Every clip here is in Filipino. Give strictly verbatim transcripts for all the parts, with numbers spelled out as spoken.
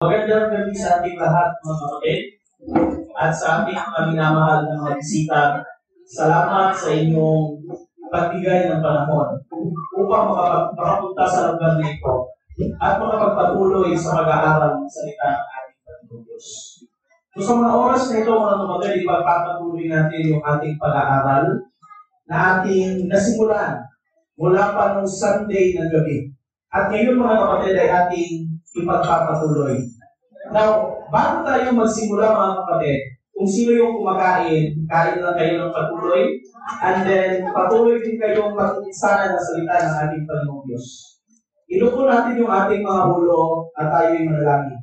Magandang gabi sa ating lahat, mga kapatid, at sa ating pagminamahal ng mga bisita. Salamat sa inyong pagbigay ng panahon upang makapunta sa lugar na ito at makapagpatuloy sa pag-aaral ng salita ng ating Panginoon. So sa mga oras na ito, mga kapatid, ipagpapatuloy natin yung ating pag-aaral na ating nasimulan mula pa noong Sunday ng gabi. At ngayon, mga kapatid, ay ating ipagpapatuloy. Now, bago tayo magsimula, mga kapatid, kung sino yung kumakain, kain lang kayo ng patuloy, and then patuloy din kayong makinisana ng salita ng ating Panginoong Diyos. Inuko natin yung ating mga ulo at tayo'y manalangin.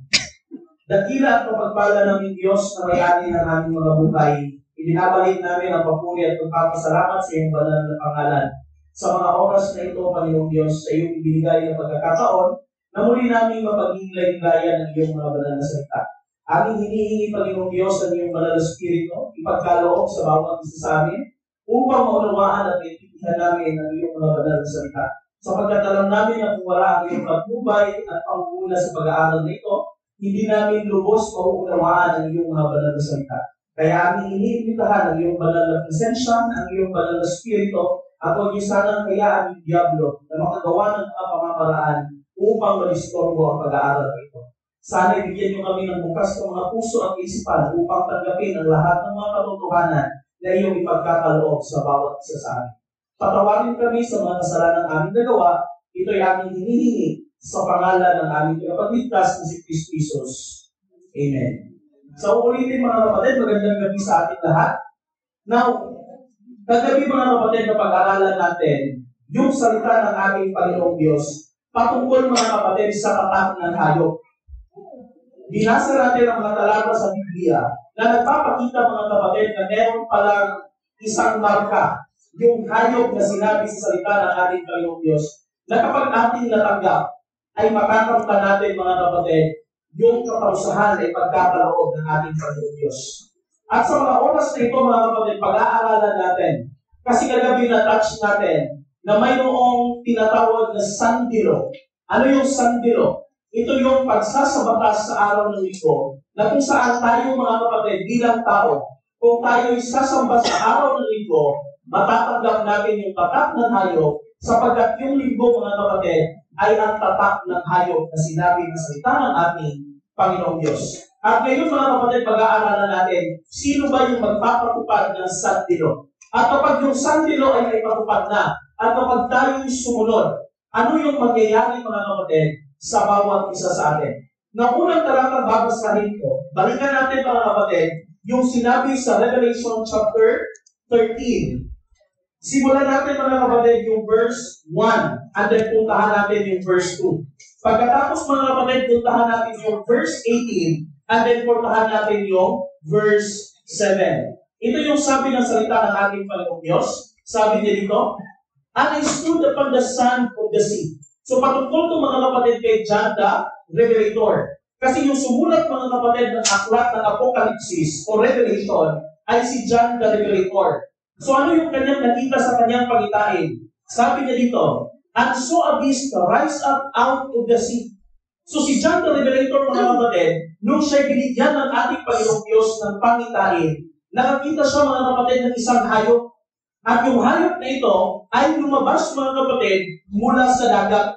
Dakila at pagpala ng Diyos na mayani ng aming mga buhay, ibinabalik namin ang papuri at pagpapasalamat sa iyong banal na pangalan. Sa mga oras na ito, Panginoong Diyos, sa iyong ibinigay ng pagkakataon na muli namin mapaginglay-glayan ng iyong mga banal na salita. Aming hinihingi, Panginoong Diyos, ang iyong banal na spirito, ipagkaloob sa bawat isa sa amin upang maunawaan at maintindihan namin ang iyong mga banal na salita. Sapagkat alam namin na kung wala ang iyong pagtubay at panguna sa pag-aaral na ito, hindi namin lubos mauunawaan ang iyong mga banal na salita. Kaya aming hinihintahan ang iyong banal na presensya, ang iyong banal na spirito, at huwag niyo sanang kayaan yung Diablo na makagawa ng mga pamamaraan upang malistorbo ang pag-aaral nito. Sana ibigyan niyo kami ng bukas ng mga puso at isipan upang tanggapin ang lahat ng mga katotohanan na iyong ipagkakaloob sa bawat isa sa amin. Patawarin kami sa mga kasalanan aming nagawa. Ito ay aming hinihingi sa pangalan ng aming pinapagligtas na si Kristo Jesus. Amen. So ulitin mga kapatid, magandang gabi sa ating lahat. Now, kagabi mga kapatid na pag-aralan natin yung salita ng ating Panginoong Diyos patungkol mga kapatid sa patak ng hayop. Binasa natin ang mga talata sa Biblia na nagpapakita mga kapatid na meron palang isang marka yung hayop na sinabi sa salita ng ating Panginoong Diyos na kapag ating natanggap ay makakamta natin mga kapatid yung kapausahan ay pagkakaloob ng ating Panginoong Diyos. At sa mga oras na ito, mga kapatid, pag-aaralan natin. Kasi kagabi na-touch natin na may noong tinatawag na sandilo. Ano yung sandilo? Ito yung pagsasabatas sa araw ng linggo na kung saan tayo, mga kapatid, bilang tao, kung tayo'y sasamba sa araw ng linggo, matatanggap natin yung tatak ng hayop sapagkat yung linggo, mga kapatid, ay ang tatak ng hayop na sinabi ng salita ng ating Panginoong Diyos. At ngayon mga kapatid, pag-aaralan natin, sino ba yung magpapatupad ng sandilo? At kapag yung sandilo ay naipatupad na, at kapag tayo'y sumunod, ano yung mangyayari mga kapatid sa bawat isa sa atin? Na unang talatang babasahin ko, balikan natin mga kapatid, yung sinabi sa Revelation chapter thirteen. Simulan natin mga kapatid yung verse one, at then puntahan natin yung verse two. Pagkatapos mga kapatid, puntahan natin yung verse eighteen, and then, portahan natin yung verse seven. Ito yung sabi ng salita ng ating Panginoong Diyos. Sabi niya dito, and I stood upon the sand of the sea. So, patungkol ito mga kapatid kay John the Revelator. Kasi yung sumulat mga kapatid ng aklat ng Apokalipsis o Revelation ay si John the Revelator. So, ano yung kanyang nakita sa kanyang pangitain? Sabi niya dito, and so abyss rise up out of the sea. So, si John the Revelator mga kapatid, nung siya'y binigyan ng ating Panginoong Diyos ng pangitain, nakakita siya mga kapatid ng isang hayop. At yung hayop na ito ay lumabas mga kapatid mula sa dagat.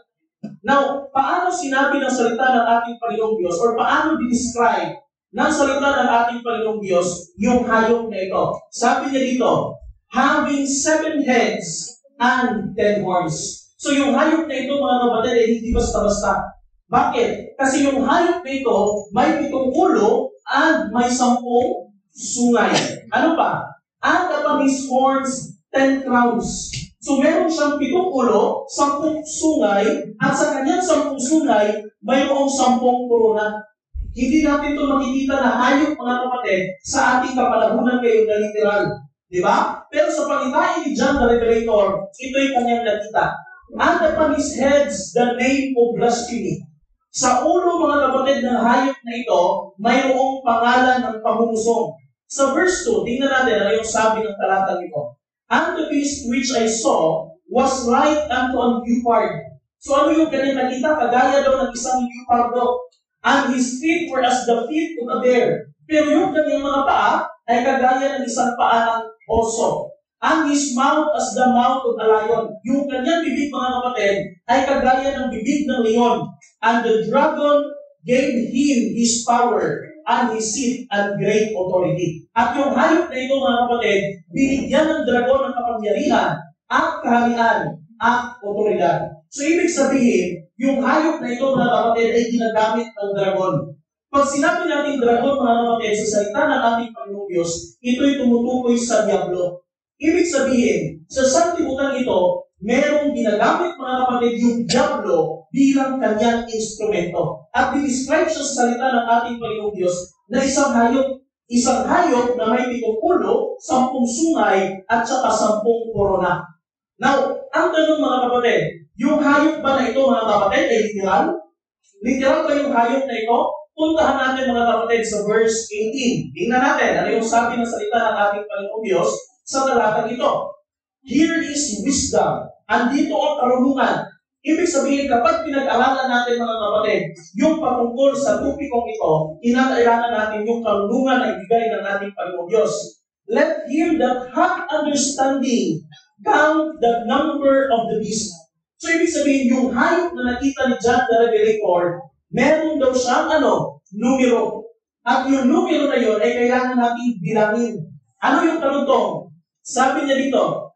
Now, paano sinabi ng salita ng ating Panginoong Diyos or paano dinescribe ng salita ng ating Panginoong Diyos yung hayop na ito? Sabi niya dito, having seven heads and ten horns. So yung hayop na ito mga kapatid ay hindi basta-basta. Bakit? Kasi yung hayop na ito, may pitong ulo at may sampung sungay. Ano pa? And upon his horns, ten crowns. So meron siyang pitong ulo, sampung sungay, at sa kanyang sampung sungay, mayroong sampung korona. Hindi natin ito makikita na hayop mga kapatid sa ating kapalagunan kayo na literal. Diba? Pero sa pangitain ni John the Revelator, ito'y kanyang nakita. And upon his heads, the name of blasphemy. Sa ulo mga kapatid ng hayop na ito, mayroong pangalan ng pangungusong. Sa verse two, tingnan natin ano yung sabi ng talatang ito. And the beast which I saw was like unto a leopard. So ano yung ganyan nakita? Kagaya daw ng isang leopardo. And his feet were as the feet of a bear. Pero yung kanyang mga paa ay kagaya ng isang paa ng oso. And his mouth as the mouth of a lion. Yung kanyang bibig, mga kapatid, ay kagaya ng bibig ng leon. And the dragon gave him his power and his seat and great authority. At yung hayop na ito, mga kapatid, binigyan ng dragon ng kapangyarihan at kaharian at otoridad. So, ibig sabihin, yung hayop na ito, mga kapatid, ay ginagamit ng dragon. Pag sinabi natin dragon, mga kapatid, sa salita ng ating Panginoong Diyos, ito'y tumutukoy sa diablo. Ibig sabihin, sa sanlibutan ito, merong ginagamit, mga kapatid, yung diablo bilang kanyang instrumento. At di-describe sa salita ng ating Panginoong Diyos na isang hayop, isang hayop na may pitong ulo, sampung sungay, at saka sampung korona. Now, ang tanong, mga kapatid, yung hayop ba na ito, mga kapatid, ay literal? Literal ba yung hayop na ito? Puntahan natin, mga kapatid, sa verse eighteen. Tingnan natin, ano yung sabi ng salita ng ating Panginoong Diyos sa talatang ito. Here is wisdom. Andito ang karunungan. Ibig sabihin, kapag pinag-aralan natin, mga kapatid, yung patungkol sa tupikong ito, inag-aralan natin yung karunungan na ibigay ng ating Panginoong Diyos. Let him that hath understanding count the number of the beast. So, ibig sabihin, yung hayop na nakita ni John the Revelator, meron daw siyang ano, numero. At yung numero na yun ay kailangan natin bilangin. Ano yung kalutong? Sabi niya dito,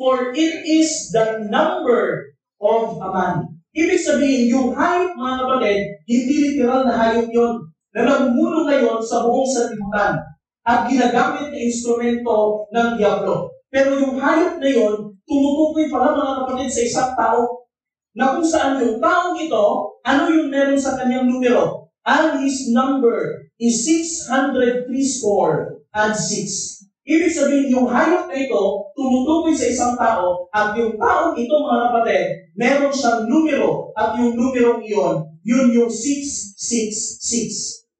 for it is the number of a man. Ibig sabihin, yung hayop, mga kapatid, hindi literal na hayop yun, na nagmuno ngayon sa buong sanlibutan at ginagamit na instrumento ng diablo. Pero yung hayop na yun, tumutukoy pala, mga kapatid, sa isang tao na kung saan yung taong ito, ano yung meron sa kanyang numero? And his number is six hundred three score and six. Ibig sabihin, yung hayop na ito, tumutukoy sa isang tao at yung taong ito, mga kapatid, meron siyang numero at yung numero iyon, yun yung six six six.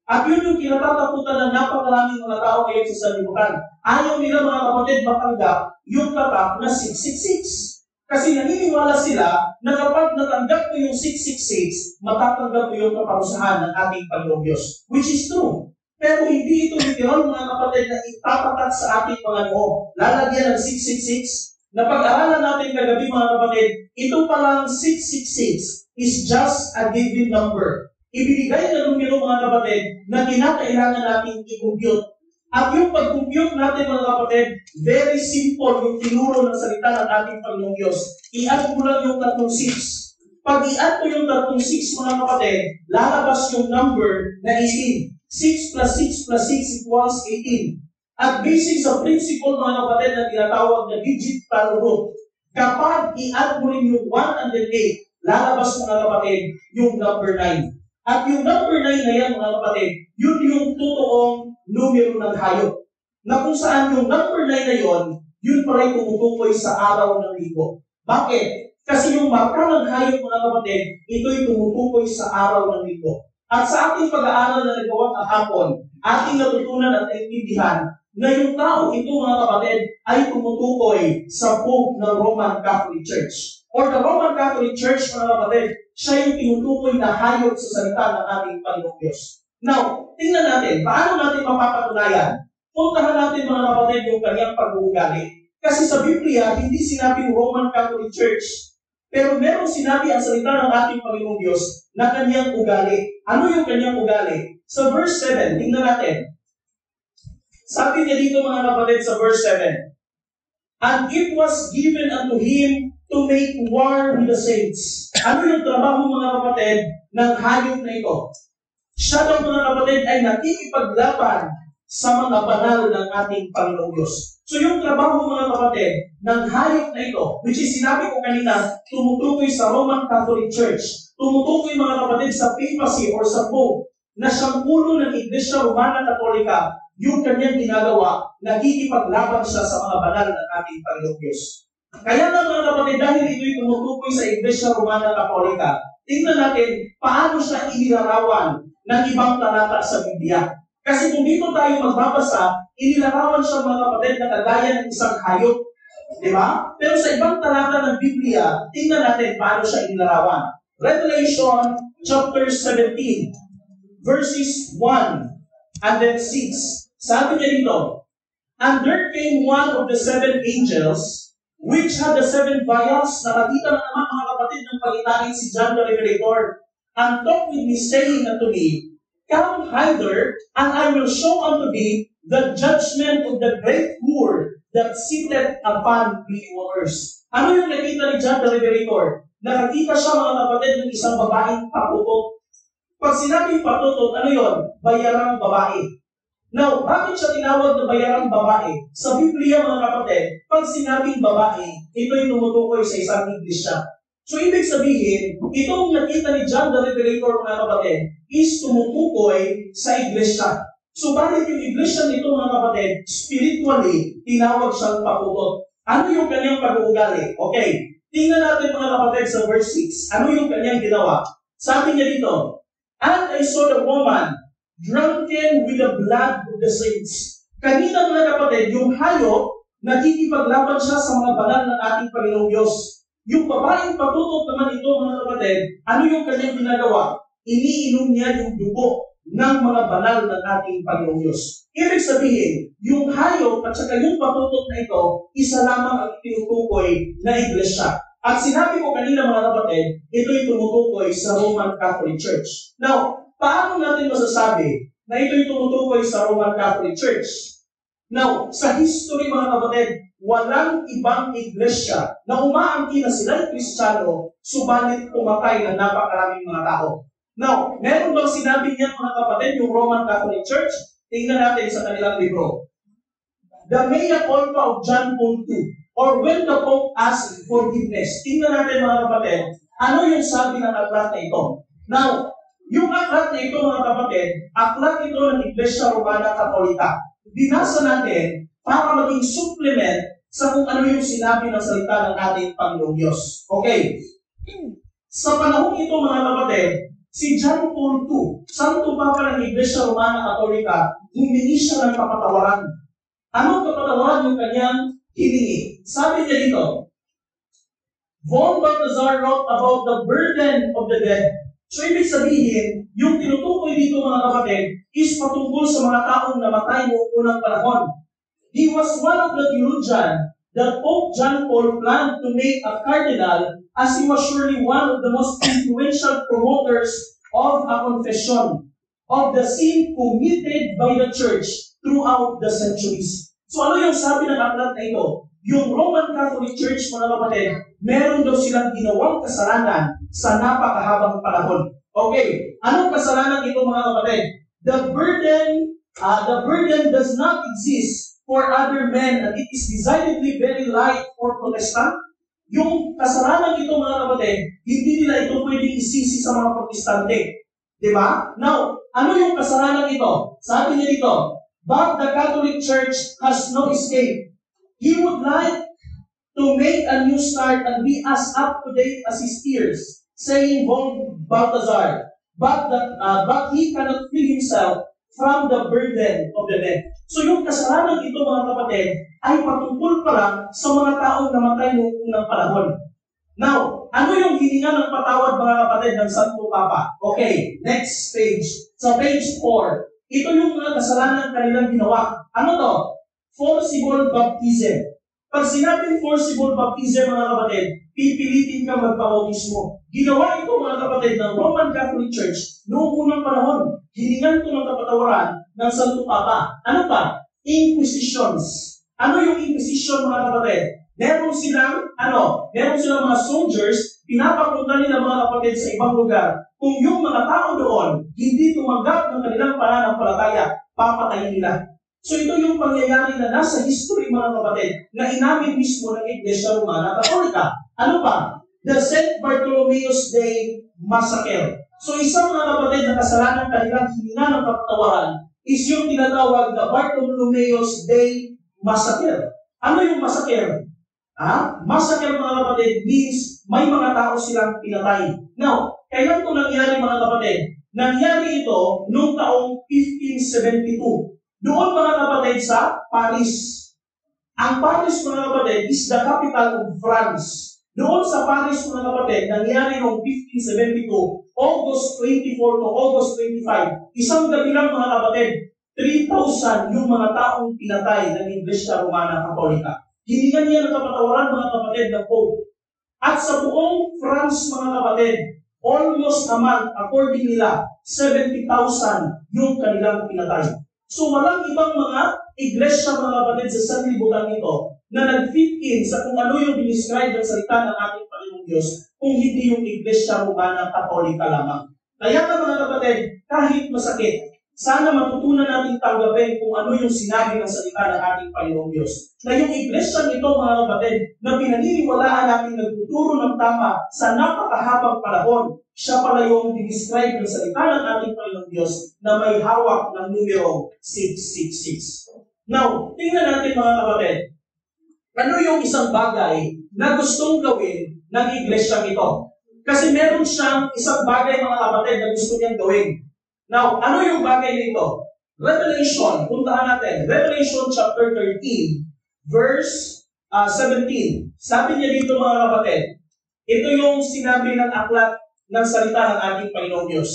At yun yung kinatatakutan ng napakaraming mga tao ngayon sa sanlibutan. Ayaw nila, mga kapatid, matanggap yung tatak na six six six. Kasi naniniwala sila na kapag natanggap mo yung six six six, matatanggap mo yung kaparusahan ng ating Panginoong Diyos. Which is true. Pero hindi ito literal, mga kapatid, na itatatak sa ating mga noo. Lalagyan ng six six six. Napag-aralan natin kagabi, mga kapatid, ito palang six six six is just a given number. Ibinigay na numero, mga kapatid, na kinakailangan natin i-compute. At yung pag-compute natin, mga kapatid, very simple yung tinuro ng salita ng ating Panginoong Diyos. I-add mo lang yung tatlong six. Pag i-add mo yung tatlong six, mga kapatid, lalabas yung number na eighteen. six plus six plus six equals eighteen. At basic sa principle, mga kapatid, na tinatawag na digital root. Kapag i-add mo rin yung one and eight, lalabas, mga kapatid, yung number nine. At yung number nine na yan, mga kapatid, yun yung totoong numero ng hayop. Na kung saan yung number nine na yun, yun pala'y tumutukoy sa araw ng linggo. Bakit? Kasi yung marka ng hayop, mga kapatid, ito'y tumutukoy sa araw ng linggo. At sa ating pag-aaral na nagawang kahapon, ating natutunan at naintindihan na yung tao ito, mga kapatid, ay tumutukoy sa Pope ng Roman Catholic Church. Or the Roman Catholic Church, mga kapatid, siya yung tinutukoy na hayop sa salita ng ating Panginoong Diyos. Now, tingnan natin, paano natin mapapatunayan? Puntahan natin, mga kapatid, yung kanyang pag-uugali. Kasi sa Biblia, hindi sinabi yung Roman Catholic Church. Pero merong sinabi ang salita ng ating Panginoong Diyos na kanyang ugali. Ano yung kanyang ugali? Sa verse seven, tingnan natin. Sabi niya dito, mga kapatid, sa verse seven, and it was given unto him to make war with the saints. Ano yung trabaho, mga kapatid, ng hayop na ito? Siya daw, mga kapatid, ay nakikipaglaban sa mga banal ng ating Panginoong Diyos. So yung trabaho, mga kapatid, ng hayop na ito, which is sinabi ko kanina, tumutukoy sa Roman Catholic Church, tumutukoy, mga kapatid, sa papacy or sa Pope, na siyang ulo ng Iglesia Romana Katolika, yung kanyang ginagawa, nakikipaglaban siya sa mga banal ng ating Panginoong Diyos. Kaya na, mga kapatid, dahil ito'y tumutukoy sa Iglesia Romana Katolika, tingnan natin paano siya inilarawan ng ibang talata sa Biblia. Kasi kung dito tayo magbabasa, inilarawan siya, mga kapatid, na kagaya ng isang hayop. Diba? Pero sa ibang talata ng Biblia, tingnan natin paano siya inilarawan. Revelation chapter seventeen, verses one and then six. Sabi niya dito, and there came one of the seven angels, which had the seven vials. Nakakita na naman mga kapatid ng pagitangin si John the Revelator, and talked with me, saying unto me, come hither, and I will show unto thee the judgment of the great whore that sitteth upon the earth. Ano yung nakita ni John the Revelator? Nakakita siya mga kapatid ng isang babaeng patutot. Pag sinabing patutot, ano yon? Bayarang babae. Now, bakit siya tinawag na bayarang babae? Sa Biblia mga kapatid, pag sinabing babae, ito'y tumutukoy sa isang iglesia. So, ibig sabihin, itong nakita ni John the Revelator mga kapatid, is tumutukoy sa iglesia. So, bakit yung iglesia nito mga kapatid, spiritually, tinawag siyang papugot? Ano yung kanyang pag-uugali? Okay, tingnan natin mga kapatid sa verse six. Ano yung kanyang ginawa? Sabi niya dito, and I saw the woman drunken with the blood of the saints. Kanina mga kapatid, yung hayop, nakikipaglaban siya sa mga banal ng ating Panginoong Diyos. Yung babaeng patutot naman ito mga kapatid, ano yung kanyang ginagawa? Iniinom niya yung dugo ng mga banal ng ating Panginoong Diyos. Ibig sabihin, yung hayop at saka yung patutot na ito, isa lamang ang tinutukoy na iglesia. At sinabi ko kanina mga kapatid, ito'y tumutukoy sa Roman Catholic Church. Now, paano natin masasabi na ito'y tumutukoy sa Roman Catholic Church? Now, sa history mga kapatid, walang ibang iglesia na umaangkin na sila'y Kristiyano, subalit pumatay na napakaraming mga tao. Now, meron bang sinabi niyan mga kapatid yung Roman Catholic Church? Tingnan natin sa kanilang libro. The Mea Culpa of John Paul the Second, or when the Pope asked forgiveness. Tingnan natin mga kapatid, ano yung sabi ng aklat na ito? Now, yung aklat na ito mga kapatid, aklat ito ng Iglesia Romana Katolika. Binasa natin para maging supplement sa kung ano yung sinabi ng salita ng ating Panginoong Diyos. Okay. Sa panahon ito mga kapatid, si John Paul the Second, santo papa ng Iglesia Romana Katolika, humingi siya ng kapatawaran. Anong kapatawaran yung kanyang hiningi? Sabi niya dito, Von Balthazar wrote about the burden of the dead. So, ibig sabihin, yung tinutukoy dito mga kapatid is patungkol sa mga taong namatay noong unang panahon. He was one of the theologians that Pope John Paul planned to make a cardinal, as he was surely one of the most influential promoters of a confession of the sin committed by the church throughout the centuries. So, ano yung sabi ng aklat na ito? Yung Roman Catholic Church, mga kapatid, meron daw silang ginawang kasalanan sa napakahabang panahon. Okay, anong kasalanan ito, mga kapatid? The burden, uh, the burden does not exist for other men, and it is decidedly very light for Protestant. Yung kasalanan ito, mga kapatid, hindi nila ito pwedeng isisi sa mga Protestante. Diba? Now, ano yung kasalanan ito? Sabi niya dito, but the Catholic Church has no escape. He would like to make a new start and be as up to date as his peers, saying Von Balthazar, but, that, uh, but he cannot free himself from the burden of the dead. So yung kasalanan ito mga kapatid ay patungkol pala sa mga taong namatay noong unang panahon. Now, ano yung hininga ng patawad mga kapatid ng Santo Papa? Okay, next page. Sa page four, ito yung mga kasalanan kanilang ginawa. Ano to? Forcible baptism. Pag sinabing forcible baptism, mga kapatid, pipilitin ka magpabautismo. Ginawa ito, mga kapatid, ng Roman Catholic Church noong unang panahon. Hiningan ito ng kapatawaran ng Santo Papa. Ano pa? Inquisitions. Ano yung Inquisition, mga kapatid? Meron silang, ano, meron silang mga soldiers, pinapapunta nila mga kapatid sa ibang lugar. Kung yung mga tao doon, hindi tumanggap ng kanilang pananampalataya, papatayin nila. So ito yung pangyayari na nasa history mga kapatid na inamin mismo ng Iglesia Romana Katolika. Ano pa? The Saint Bartholomew's Day Massacre. So isang mga kapatid na kasalanan kanilang hininga ng kapatawaran is yung tinatawag na Bartholomew's Day Massacre. Ano yung massacre? Ha? Massacre mga kapatid means may mga tao silang pinatay. Now, kailan ito nangyari mga kapatid? Nangyari ito noong taong fifteen seventy-two. Doon mga kapatid sa Paris. Ang Paris mga kapatid is the capital of France. Doon sa Paris mga kapatid, nangyari noong fifteen seventy-two, August twenty-fourth to August twenty-fifth, isang gabi lang mga kapatid, three thousand yung mga taong pinatay ng Iglesia Romana Katolika. Hilingan niya ng kapatawaran mga kapatid ng Pope. At sa buong France mga kapatid, almost a month, according nila, seventy thousand yung kanilang pinatay. So walang ibang mga iglesia mga kapatid sa sanlibutan ito na nag-fit in sa kung ano yung diniscribe ng salita ng ating Panginoong Diyos kung hindi yung Iglesia Romana Katolika lamang. Kaya na mga kapatid, kahit masakit, sana matutunan natin tanggapin kung ano yung sinabi ng salita ng ating Panginoong Diyos. Na yung iglesia nito mga kapatid, na pinaniniwalaan natin nagtuturo ng tama sa napakahabang panahon, siya pala yung diniscribe ng salita ng ating Panginoong Diyos na may hawak ng numero six six six. Now, tingnan natin mga kapatid, ano yung isang bagay na gustong gawin ng iglesia nito? Kasi meron siyang isang bagay mga kapatid na gusto niyang gawin. Now, ano yung bagay nito? Revelation, puntahan natin. Revelation chapter thirteen, verse uh, seventeen. Sabi niya dito mga kapatid, ito yung sinabi ng aklat ng salita ng ating Panginoong Diyos.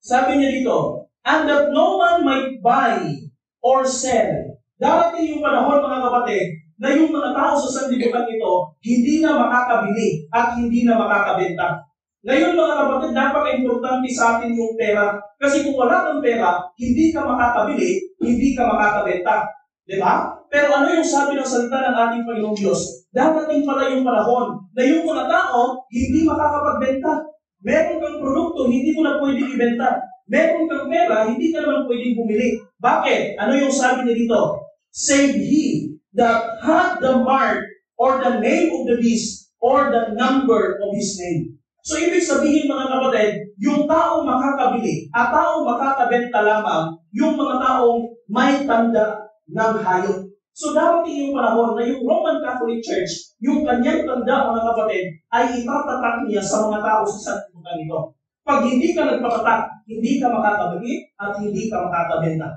Sabi niya dito, and that no man might buy or sell. Darating yung panahon mga kapatid, na yung mga tao sa sandibutan nito, hindi na makakabili at hindi na makakabenta. Ngayon mga kapatid, napaka-importante sa atin yung pera. Kasi kung wala kang pera, hindi ka makakabili, hindi ka makakabenta. Diba? Pero ano yung sabi ng salita ng ating Panginoong Diyos? Darating pala yung panahon na yung mga tao, hindi makakapagbenta. Meron kang produkto, hindi mo na pwede ibenta. Meron kang pera, hindi ka naman pwede bumili. Bakit? Ano yung sabi niya dito? Save he that had the mark or the name of the beast or the number of his name. So, ibig sabihin mga kapatid, yung taong makakabili at taong makakabenta lamang, yung mga taong may tanda ng hayop. So, darating yung panahon na yung Roman Catholic Church, yung kanyang tanda mga kapatid, ay itatatak niya sa mga tao sa sanlibutan nito. Pag hindi ka nagpatatak, hindi ka makakabili at hindi ka makakabenta.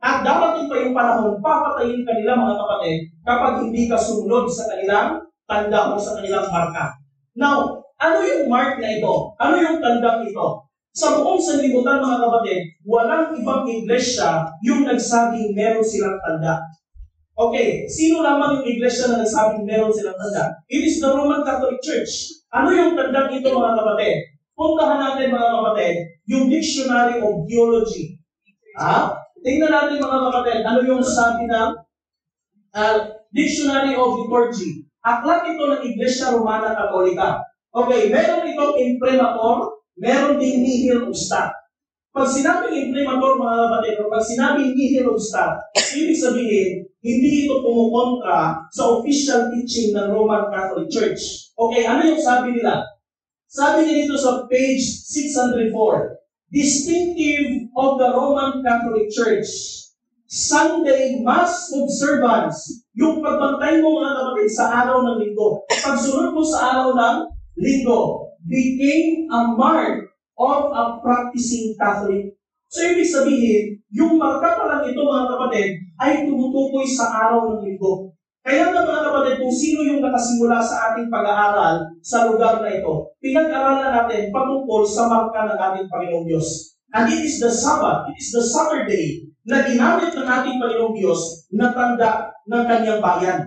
At darating pa yung panahon, papatayin ka nila mga kapatid kapag hindi ka sumunod sa kanilang tanda o sa kanilang marka. Now, ano yung mark na ito? Ano yung tandang ito? Sa buong sanlibutan mga kapatid, walang ibang iglesia yung nagsabing meron silang tanda. Okay, sino lamang yung iglesia na nagsabing meron silang tanda? It is the Roman Catholic Church. Ano yung tandang ito mga kapatid? Puntahan natin mga kapatid, yung Dictionary of Theology. Ha? Tingnan natin mga kapatid, ano yung sabi ng uh, Dictionary of Liturgy. Aklat ito ng Iglesia Romana Katolika. Okay, meron itong imprimatur, meron din nihil obstat. Pag sinabing imprimatur, mga kapatid, pag sinabing nihil obstat, ibig sabihin, hindi ito kumukontra sa official teaching ng Roman Catholic Church. Okay, ano yung sabi nila? Sabi nila dito sa page six hundred four, distinctive of the Roman Catholic Church, Sunday Mass Observance, yung pagbantay mo mga kapatid sa araw ng linggo. Pagsunod mo sa araw ng Linggo became a mark of a practicing Catholic. So, ibig sabihin, yung marka pa lang ito, mga kapatid, ay tumutukoy sa araw ng Linggo. Kaya nga, mga kapatid, kung sino yung nakasimula sa ating pag-aaral sa lugar na ito, pinag-aralan natin patungkol sa marka ng ating Panginoong Diyos. And it is the Sabbath, it is the Saturday, na ginamit ng ating Panginoong Diyos na tanda ng kanyang bayan.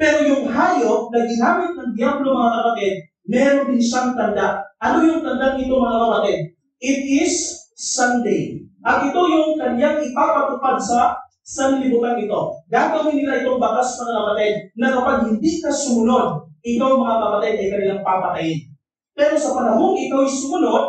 Pero yung hayop na ginamit ng Diablo, mga kapatid, meron din siyang tanda. Ano yung tanda nito mga kapatid? It is Sunday. At ito yung kanyang ipapatupad sa sanlibutan ito. Gagawin nila itong batas mga kapatid na kapag hindi ka sumunod, ikaw mga kapatid ay kanilang papatayin. Pero sa panahong ikaw ay sumunod,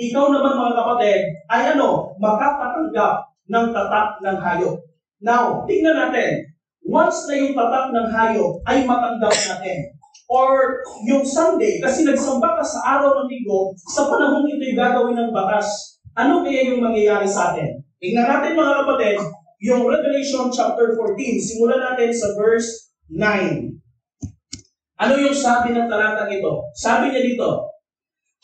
ikaw naman mga kapatid ay ano, makakatanggap ng tatak ng hayop. Now, tingnan natin. Once na yung tatak ng hayop ay matanggap natin, or yung Sunday, kasi nagsamba ka sa araw ng Linggo, sa panahon ito'y gagawin ng batas. Ano kaya yung mangyayari sa atin? Tingnan natin mga kapatid, yung Revelation chapter fourteen, simulan natin sa verse nine. Ano yung sabi ng talatang ito? Sabi niya dito,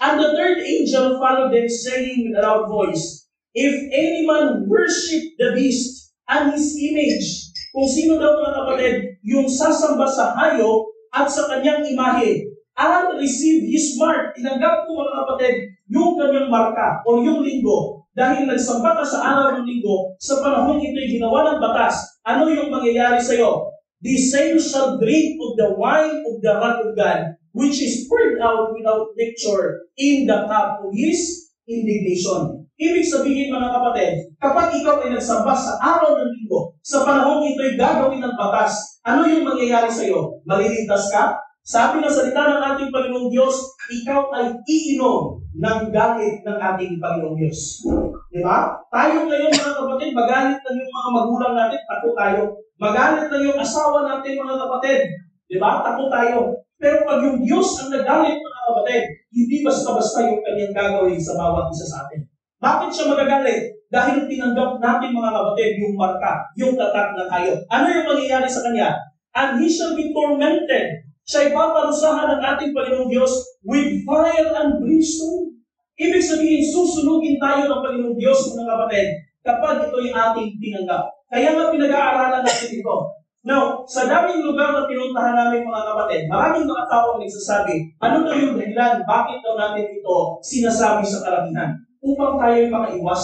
and the third angel followed them, saying with a loud voice, if any man worship the beast and his image, kung sino daw mga kapatid, yung sasamba sa hayop, at sa kanyang imahe Alan received his mark. Tinanggap ko mga kapatid yung kanyang marka o yung linggo. Dahil nagsampata sa araw ng linggo, sa panahon ito'y ginawa ng batas, ano yung mangyayari sa'yo? The same shall drink of the wine of the wrath of God, which is poured out without mixture in the cup of his indignation. Ibig sabihin mga kapatid, kapag ikaw ay nagsamba sa araw ng linggo, sa panahon ito'y gagawin ng batas, ano yung mangyayari sa'yo? Maliligtas ka? Sabi ng salita ng ating Panginoong Diyos, ikaw ay iinom ng galit ng ating Panginoong Diyos. Di ba? Tayo ngayon mga kapatid, magalit na yung mga magulang natin, takot tayo. Magalit na yung asawa natin mga kapatid. Di ba? Takot tayo. Pero pag yung Diyos ang nagalit mga kapatid, hindi basta-basta yung kanyang gagawin sa bawat isa sa atin. Bakit siya magagalit? Dahil tinanggap natin mga kapatid yung marka, yung tatak na tayo. Ano yung mangyayari sa kanya? And he shall be tormented. Siya'y paparusahan ng ating Panginoong Diyos with fire and brimstone. Ibig sabihin, susunugin tayo ng Panginoong Diyos, mga kapatid, kapag ito'y ating tinanggap. Kaya nga pinag-aaralan natin ito. Now, sa daming lugar na pinuntahan namin, mga kapatid, maraming mga tao ang nagsasabi, ano na yung dahilan, bakit daw natin ito sinasabi sa karamihan? Upang tayo'y makaiwas.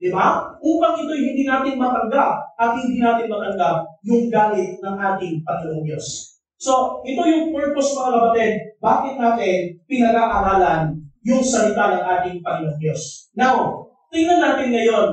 Diba? Upang ito'y hindi natin matanggap at hindi natin matanggap yung galit ng ating Panginoong Diyos. So, ito yung purpose mga kapatid, bakit natin pinag-aaralan yung salita ng ating Panginoong Diyos. Now, tingnan natin ngayon,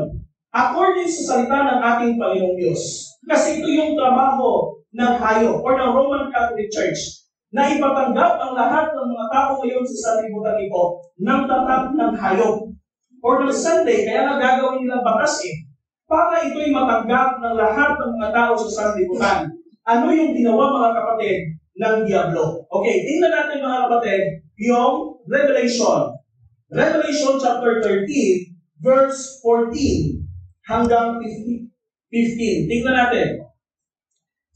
according sa salita ng ating Panginoong Diyos, kasi ito yung trabaho ng hayo or ng Roman Catholic Church na ipatanggap ang lahat ng mga tao ngayon sa sanlibutan ito ng tatak ng hayo or ng Sunday, kaya nagagawin nilang batas eh, para ito'y matanggap ng lahat ng mga tao sa sanlibutan. Ano yung ginawa mga kapatid ng Diablo? Okay, tingnan natin mga kapatid yung Revelation. Revelation chapter thirteen, verse fourteen hanggang fifteen. Tingnan natin.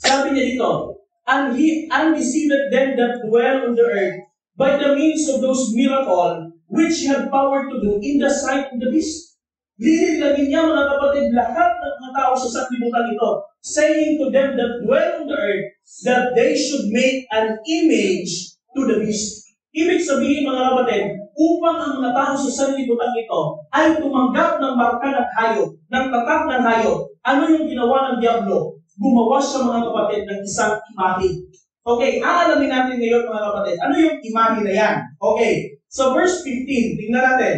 Sabi niya dito, And he undeceived them that dwell on the earth by the means of those miracles which he had power to do in the sight of the beast. Lililagin niya mga kapatid lahat ng mga tao sa sanlibutan ito, saying to them that dwell on the earth, that they should make an image to the beast. Ibig sabihin mga kapatid, upang ang mga tao sa sanlibutan ito ay tumanggap ng marka ng hayo, ng tatak ng hayo, ano yung ginawa ng Diablo? Gumawa siya mga kapatid ng isang imahe. Okay, aalamin natin ngayon mga kapatid, ano yung imahe na yan? Okay, so verse fifteen, tingnan natin.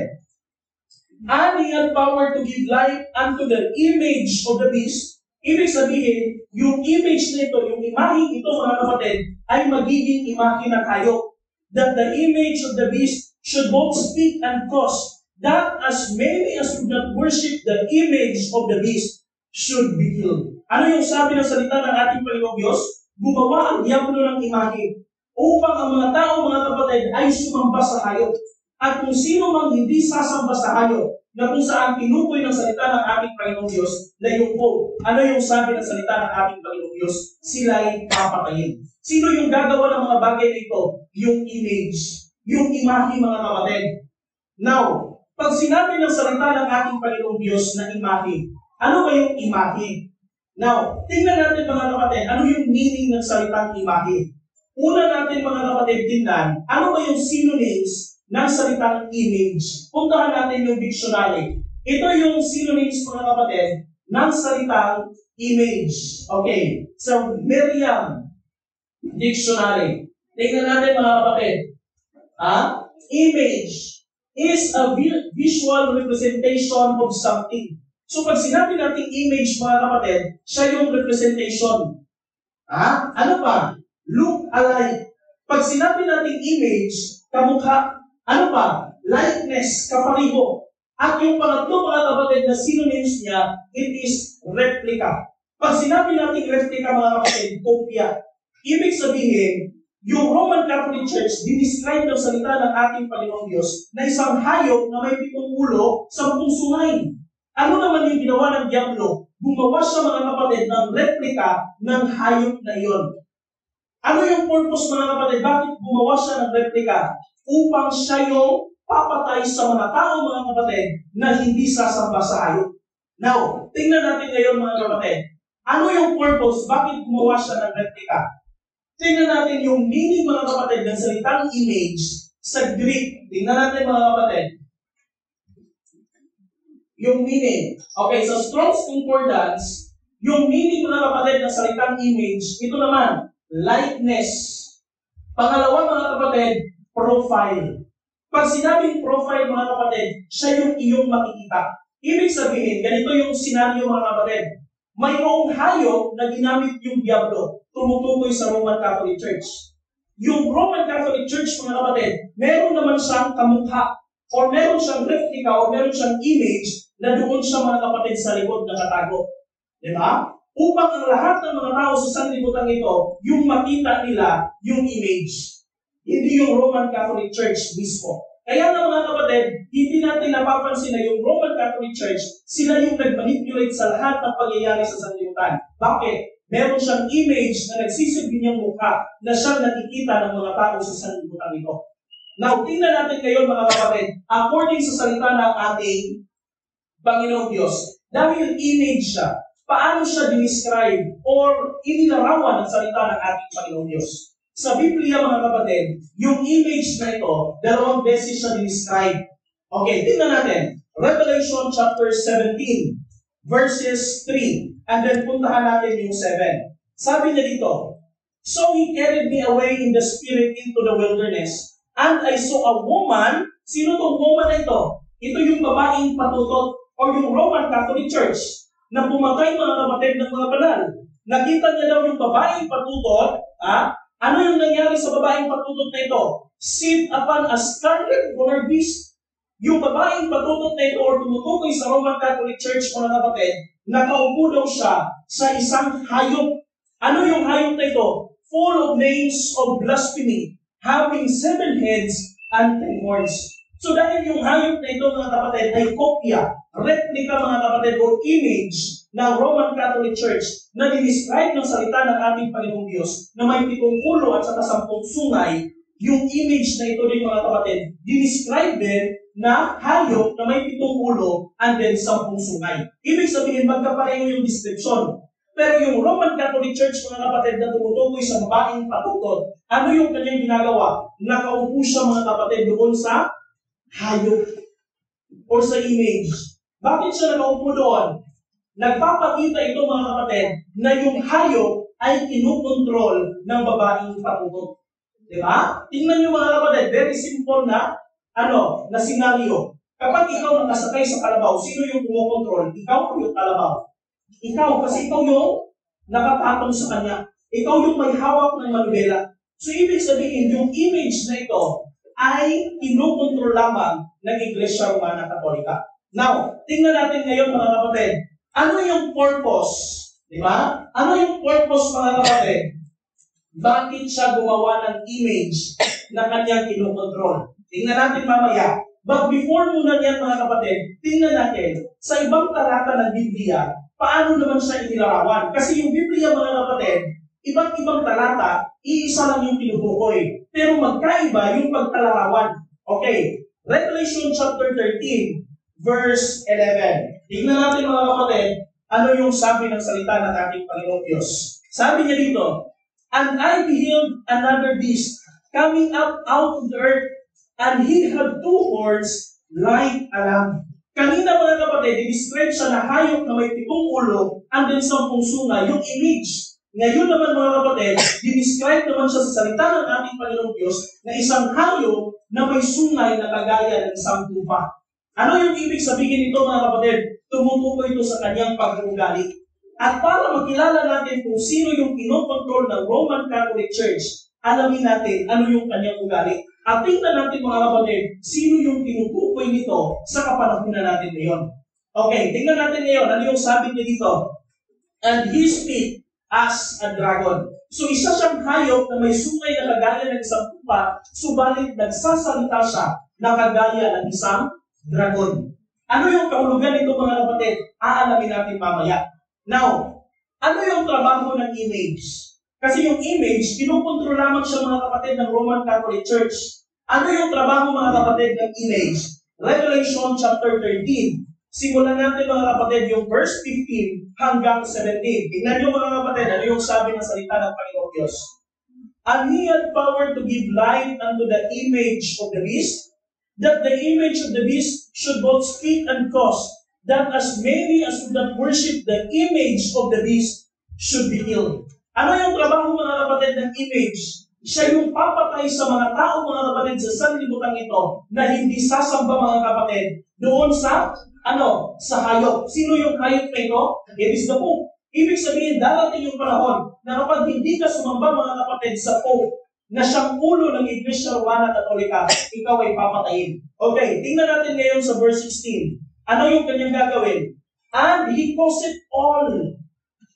And he had power to give life unto the image of the beast. Ibig sabihin, yung image nito, yung imahe ito mga kapatid, ay magiging imahe ng hayop. That the image of the beast should both speak and cause, that as many as do not worship the image of the beast should be killed. Ano yung sabi ng salita ng ating Panginoong Diyos? Gumawa ang Diablo ng imahe upang ang mga tao, mga kapatid, ay sumamba sa hayop. At kung sino mang hindi sasamba sa hayop, na kung saan tinukoy ng salita ng ating Panginoong Diyos na yung po, ano yung sabi ng salita ng ating Panginoong Diyos, sila'y papatayin. Sino yung gagawa ng mga bagay na ito? Yung image, yung imahe mga kapatid. Now, pag sinabi ng salita ng ating Panginoong Diyos na imahe, ano ba yung imahe? Now, tingnan natin mga kapatid, ano yung meaning ng salitang imahe? Una natin mga kapatid, tingnan, ano ba yung synonyms ng salitang image? Puntahan natin yung dictionary. Ito yung synonyms mga kapatid ng salitang image. Okay. So, Merriam Dictionary. Tingnan natin mga kapatid. Ah? Image is a visual representation of something. So, pag sinabi natin image mga kapatid, siya yung representation. Ah? Ano pa? Look alike. Pag sinabi natin image, kamukha. Ano pa? Likeness, kapariho. At yung pangatlo mga kapatid na synonyms niya, it is replica. Pag sinabi natin replica mga kapatid, kopya. Ibig sabihin, yung Roman Catholic Church diniscribe ng salita ng ating Panginoong Diyos na isang hayop na may pitong ulo, sampung sungay. Ano naman yung ginawa ng Diablo? Gumawa siya mga kapatid ng replica ng hayop na iyon. Ano yung purpose mga kapatid? Bakit gumawa siya ng replica? Upang siya yung papatay sa mga tao, mga kapatid, na hindi sasamba sa hayop. Now, tingnan natin ngayon, mga kapatid. Ano yung purpose? Bakit gumawa siya ng replika? Tingnan natin yung meaning, mga kapatid, ng salitang image sa Greek. Tingnan natin, mga kapatid, yung meaning. Okay, sa so Strong's Concordance, yung meaning, mga kapatid, ng salitang image, ito naman, likeness. Pangalawa, mga kapatid, profile. Pag sinabing profile, mga kapatid, siya yung iyong makikita. Ibig sabihin, ganito yung senaryo, mga kapatid. Mayroong hayop na ginamit yung diablo, tumutukoy sa Roman Catholic Church. Yung Roman Catholic Church, mga kapatid, meron naman siyang kamukha, o meron siyang replica, o meron siyang image na doon siya, mga kapatid, sa likod na katago. Diba? Upang ang lahat ng mga tao sa sanlibutan ito, yung makita nila yung image. Hindi yung Roman Catholic Church mismo. Kaya na, mga kapatid, hindi natin napapansin na yung Roman Catholic Church, sila yung nagmanipulate sa lahat ng pagyayari sa sanlibutan. Bakit? Meron siyang image na nagsisilbi niyang mukha na siyang nakikita ng mga tao sa sanlibutan ito. Now, tingnan natin ngayon, mga kapatid, according sa salita ng ating Panginoong Diyos, dahil image siya, paano siya dinescribe or inilarawan ng salita ng ating Panginoong Diyos? Sa Biblia, mga kapatid, yung image na ito, dalawang beses siya describe. Okay, tingnan natin. Revelation chapter seventeen, verses three, and then puntahan natin yung seven. Sabi niya dito, "So he carried me away in the spirit into the wilderness, and I saw a woman." Sino tong woman na ito? Ito yung babaeng patutot o yung Roman Catholic Church na pumatay, mga kapatid, ng mga banal. Nakita niya daw yung babaeng patutot, ha? Ano yung nangyari sa babaeng patutot na ito? Sit upon a scarlet color beast. Yung babaeng patutot na ito o tumutukoy sa Roman Catholic Church, mga kapatid, nakaupo daw siya sa isang hayop. Ano yung hayop na ito? Full of names of blasphemy, having seven heads and ten horns. So dahil yung hayop na ito, mga kapatid, ay kopya, replica, mga kapatid, o image ng Roman Catholic Church na dinescribe ng salita ng ating Panginoong Diyos na may pitong ulo at saka sampung sungay, yung image na ito din, mga kapatid, dinescribe din na hayop na may pitong ulo and then sampung sungay. Ibig sabihin, magkapareho yung description. Pero yung Roman Catholic Church, mga kapatid, na tumutukoy sa babaeng patutot, ano yung kanyang ginagawa? Nakaupo siya, mga kapatid, doon sa hayop or sa image. Bakit siya nakaupo doon? Nagpapakita ito, mga kapatid, na yung hayop ay kinukontrol ng babaeng patutot. Diba? Tingnan nyo, mga kapatid, very simple na, ano, na senaryo. Kapag ikaw nakasakay sa kalabaw, sino yung kumokontrol? Ikaw o yung kalabaw? Ikaw, kasi ikaw yung nakapatong sa kanya. Ikaw yung may hawak ng manubela. So, ibig sabihin, yung image na ito ay kinukontrol lamang ng Iglesia Romana Katolika. Now, tingnan natin ngayon, mga kapatid, ano yung purpose? Diba? Ano yung purpose, mga kapatid? Bakit siya gumawa ng image na kanyang kinokontrol? Tingnan natin mamaya. But before muna niyan, mga kapatid, tingnan natin sa ibang talata ng Biblia, paano naman siya inilarawan? Kasi yung Biblia, mga kapatid, ibang-ibang talata, iisa lang yung tinutukoy. Pero magkaiba yung pagtalarawan. Okay. Revelation chapter thirteen, verse eleven. Tingnan natin, mga kapatid, ano yung sabi ng salita ng ating Panginoong Diyos. Sabi niya dito, "And I beheld another beast coming up out of the earth, and he had two horns like a lamb." Kanina, mga kapatid, i-describe siya na hayop na may pitong ulo and then sampung sungay, yung image. Ngayon naman, mga kapatid, i-describe naman siya sa salita ng ating Panginoong Diyos na isang hayop na may sungay na kagaya ng isang tupa. Ano yung ibig sabihin nito, mga kapatid? Tumutukoy ito sa kanyang pag-uugali. At para makilala natin kung sino yung kinokontrol ng Roman Catholic Church, alamin natin ano yung kanyang ugali. At tingnan natin, mga kapatid, sino yung tinutukoy nito sa kapanahunan natin ngayon. Okay, tingnan natin ngayon. Ano yung sabi niya dito? "And he speak as a dragon." So isa siyang hayop na may sungay na kagaya ng isang tupa, subalit nagsasalita siya na kagaya ng isang dragon. Ano yung kahulugan nito, mga kapatid? Aalamin natin mamaya. Now, ano yung trabaho ng image? Kasi yung image, kinukontrol lamang siya, mga kapatid, ng Roman Catholic Church. Ano yung trabaho, mga kapatid, ng image? Revelation chapter thirteen. Simulan natin, mga kapatid, yung verse fifteen hanggang seventeen. Tingnan nyo, mga kapatid, ano yung sabi ng salita ng Panginoon Diyos. And he had power to give life unto the image of the beast, that the image of the beast should both speak and cause, that as many as would not worship the image of the beast should be killed. Ano yung trabaho mga kapatid ng image? Siya yung papatay sa mga tao mga kapatid sa sanlibutan ito na hindi sasamba mga kapatid doon sa, ano, sa hayop. Sino yung hayop na ito? It is the Pope. Ibig sabihin, darating yung panahon na kapag hindi ka sumamba mga kapatid sa Pope na siyang ulo ng Iglesia Romana Katolika, ikaw ay papatayin. Okay, tingnan natin ngayon sa verse sixteen. Ano yung kanyang gagawin? And he caused it all.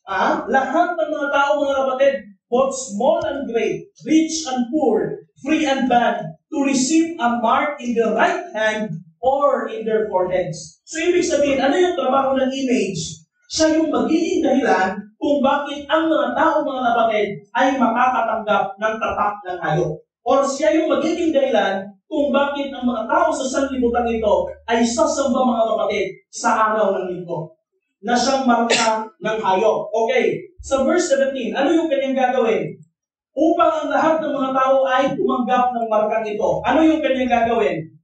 Ah, lahat ng mga tao mga kapatid, both small and great, rich and poor, free and bond, to receive a mark in their right hand or in their foreheads. So ibig sabihin, ano yung trabaho ng image? Siya yung magiging dahilan kung bakit ang mga tao mga kapatid ay makakatanggap ng tatak ng hayop. Or siya yung magiging dahilan kung bakit ang mga tao sa sanlibutan ito ay sasamba mga kapatid sa araw ng linggo na siyang marka ng hayop. Okay, sa verse seventeen, ano yung kanyang gagawin? Upang ang lahat ng mga tao ay tumanggap ng markang ito. Ano yung kanyang gagawin?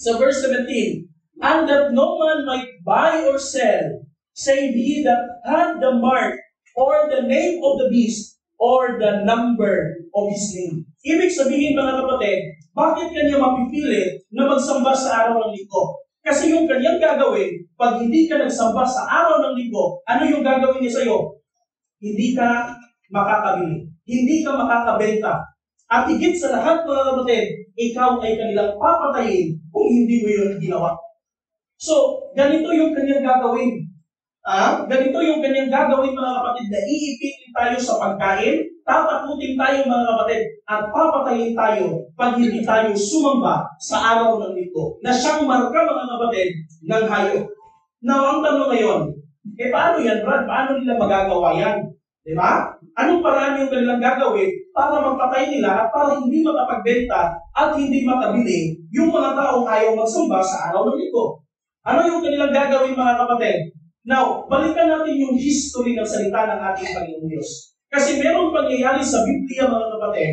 Sa verse seventeen, and that no man might buy or sell, save he that had the mark, or the name of the beast, or the number of his name. Ibig sabihin mga kapatid, bakit kanya mapipili na magsamba sa araw ng linggo? Kasi yung kanyang gagawin, pag hindi ka nagsamba sa araw ng linggo, ano yung gagawin niya sa'yo? Hindi ka makakabili. Hindi ka makakabenta. At higit sa lahat mga kapatid, ikaw ay kanilang papatayin kung hindi mo yun ginawa. So, ganito yung kanyang gagawin. Ah, ganito yung kanyang gagawin mga kapatid na iipitin tayo sa pagkain, tatakutin tayo mga kapatid at papatayin tayo pag hindi tayo sumamba sa araw ng linggo na siyang marka mga kapatid ng hayop. Now, ang tanong ngayon, eh paano yan Brad? Paano nila magagawa yan? Diba? Anong paraan yung kanilang gagawin para magpatay nila at para hindi makapagbenta at hindi makabili yung mga taong ayaw magsumba sa araw ng linggo? Ano yung kanilang gagawin mga kapatid? Now, balikan natin yung history ng salita ng ating Panginoong Diyos. Kasi merong pangyayari sa Biblia, mga kapatid,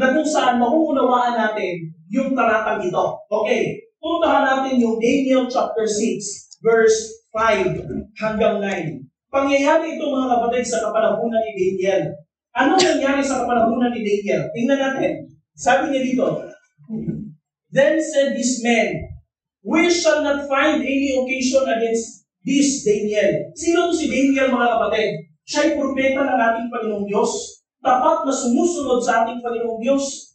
na kung saan mauunawaan natin yung talatang ito. Okay, puntahan natin yung Daniel chapter six, verse five hanggang nine. Pangyayari ito, mga kapatid, sa kapanahunan ni Daniel. Ano nangyari sa kapanahunan ni Daniel? Tingnan natin. Sabi niya dito, then said this man, we shall not find any occasion against this Daniel. Sino to si Daniel mga kapatid? Siya'y propeta ng ating Panginoong Diyos. Tapat na sumusunod sa ating Panginoong Diyos.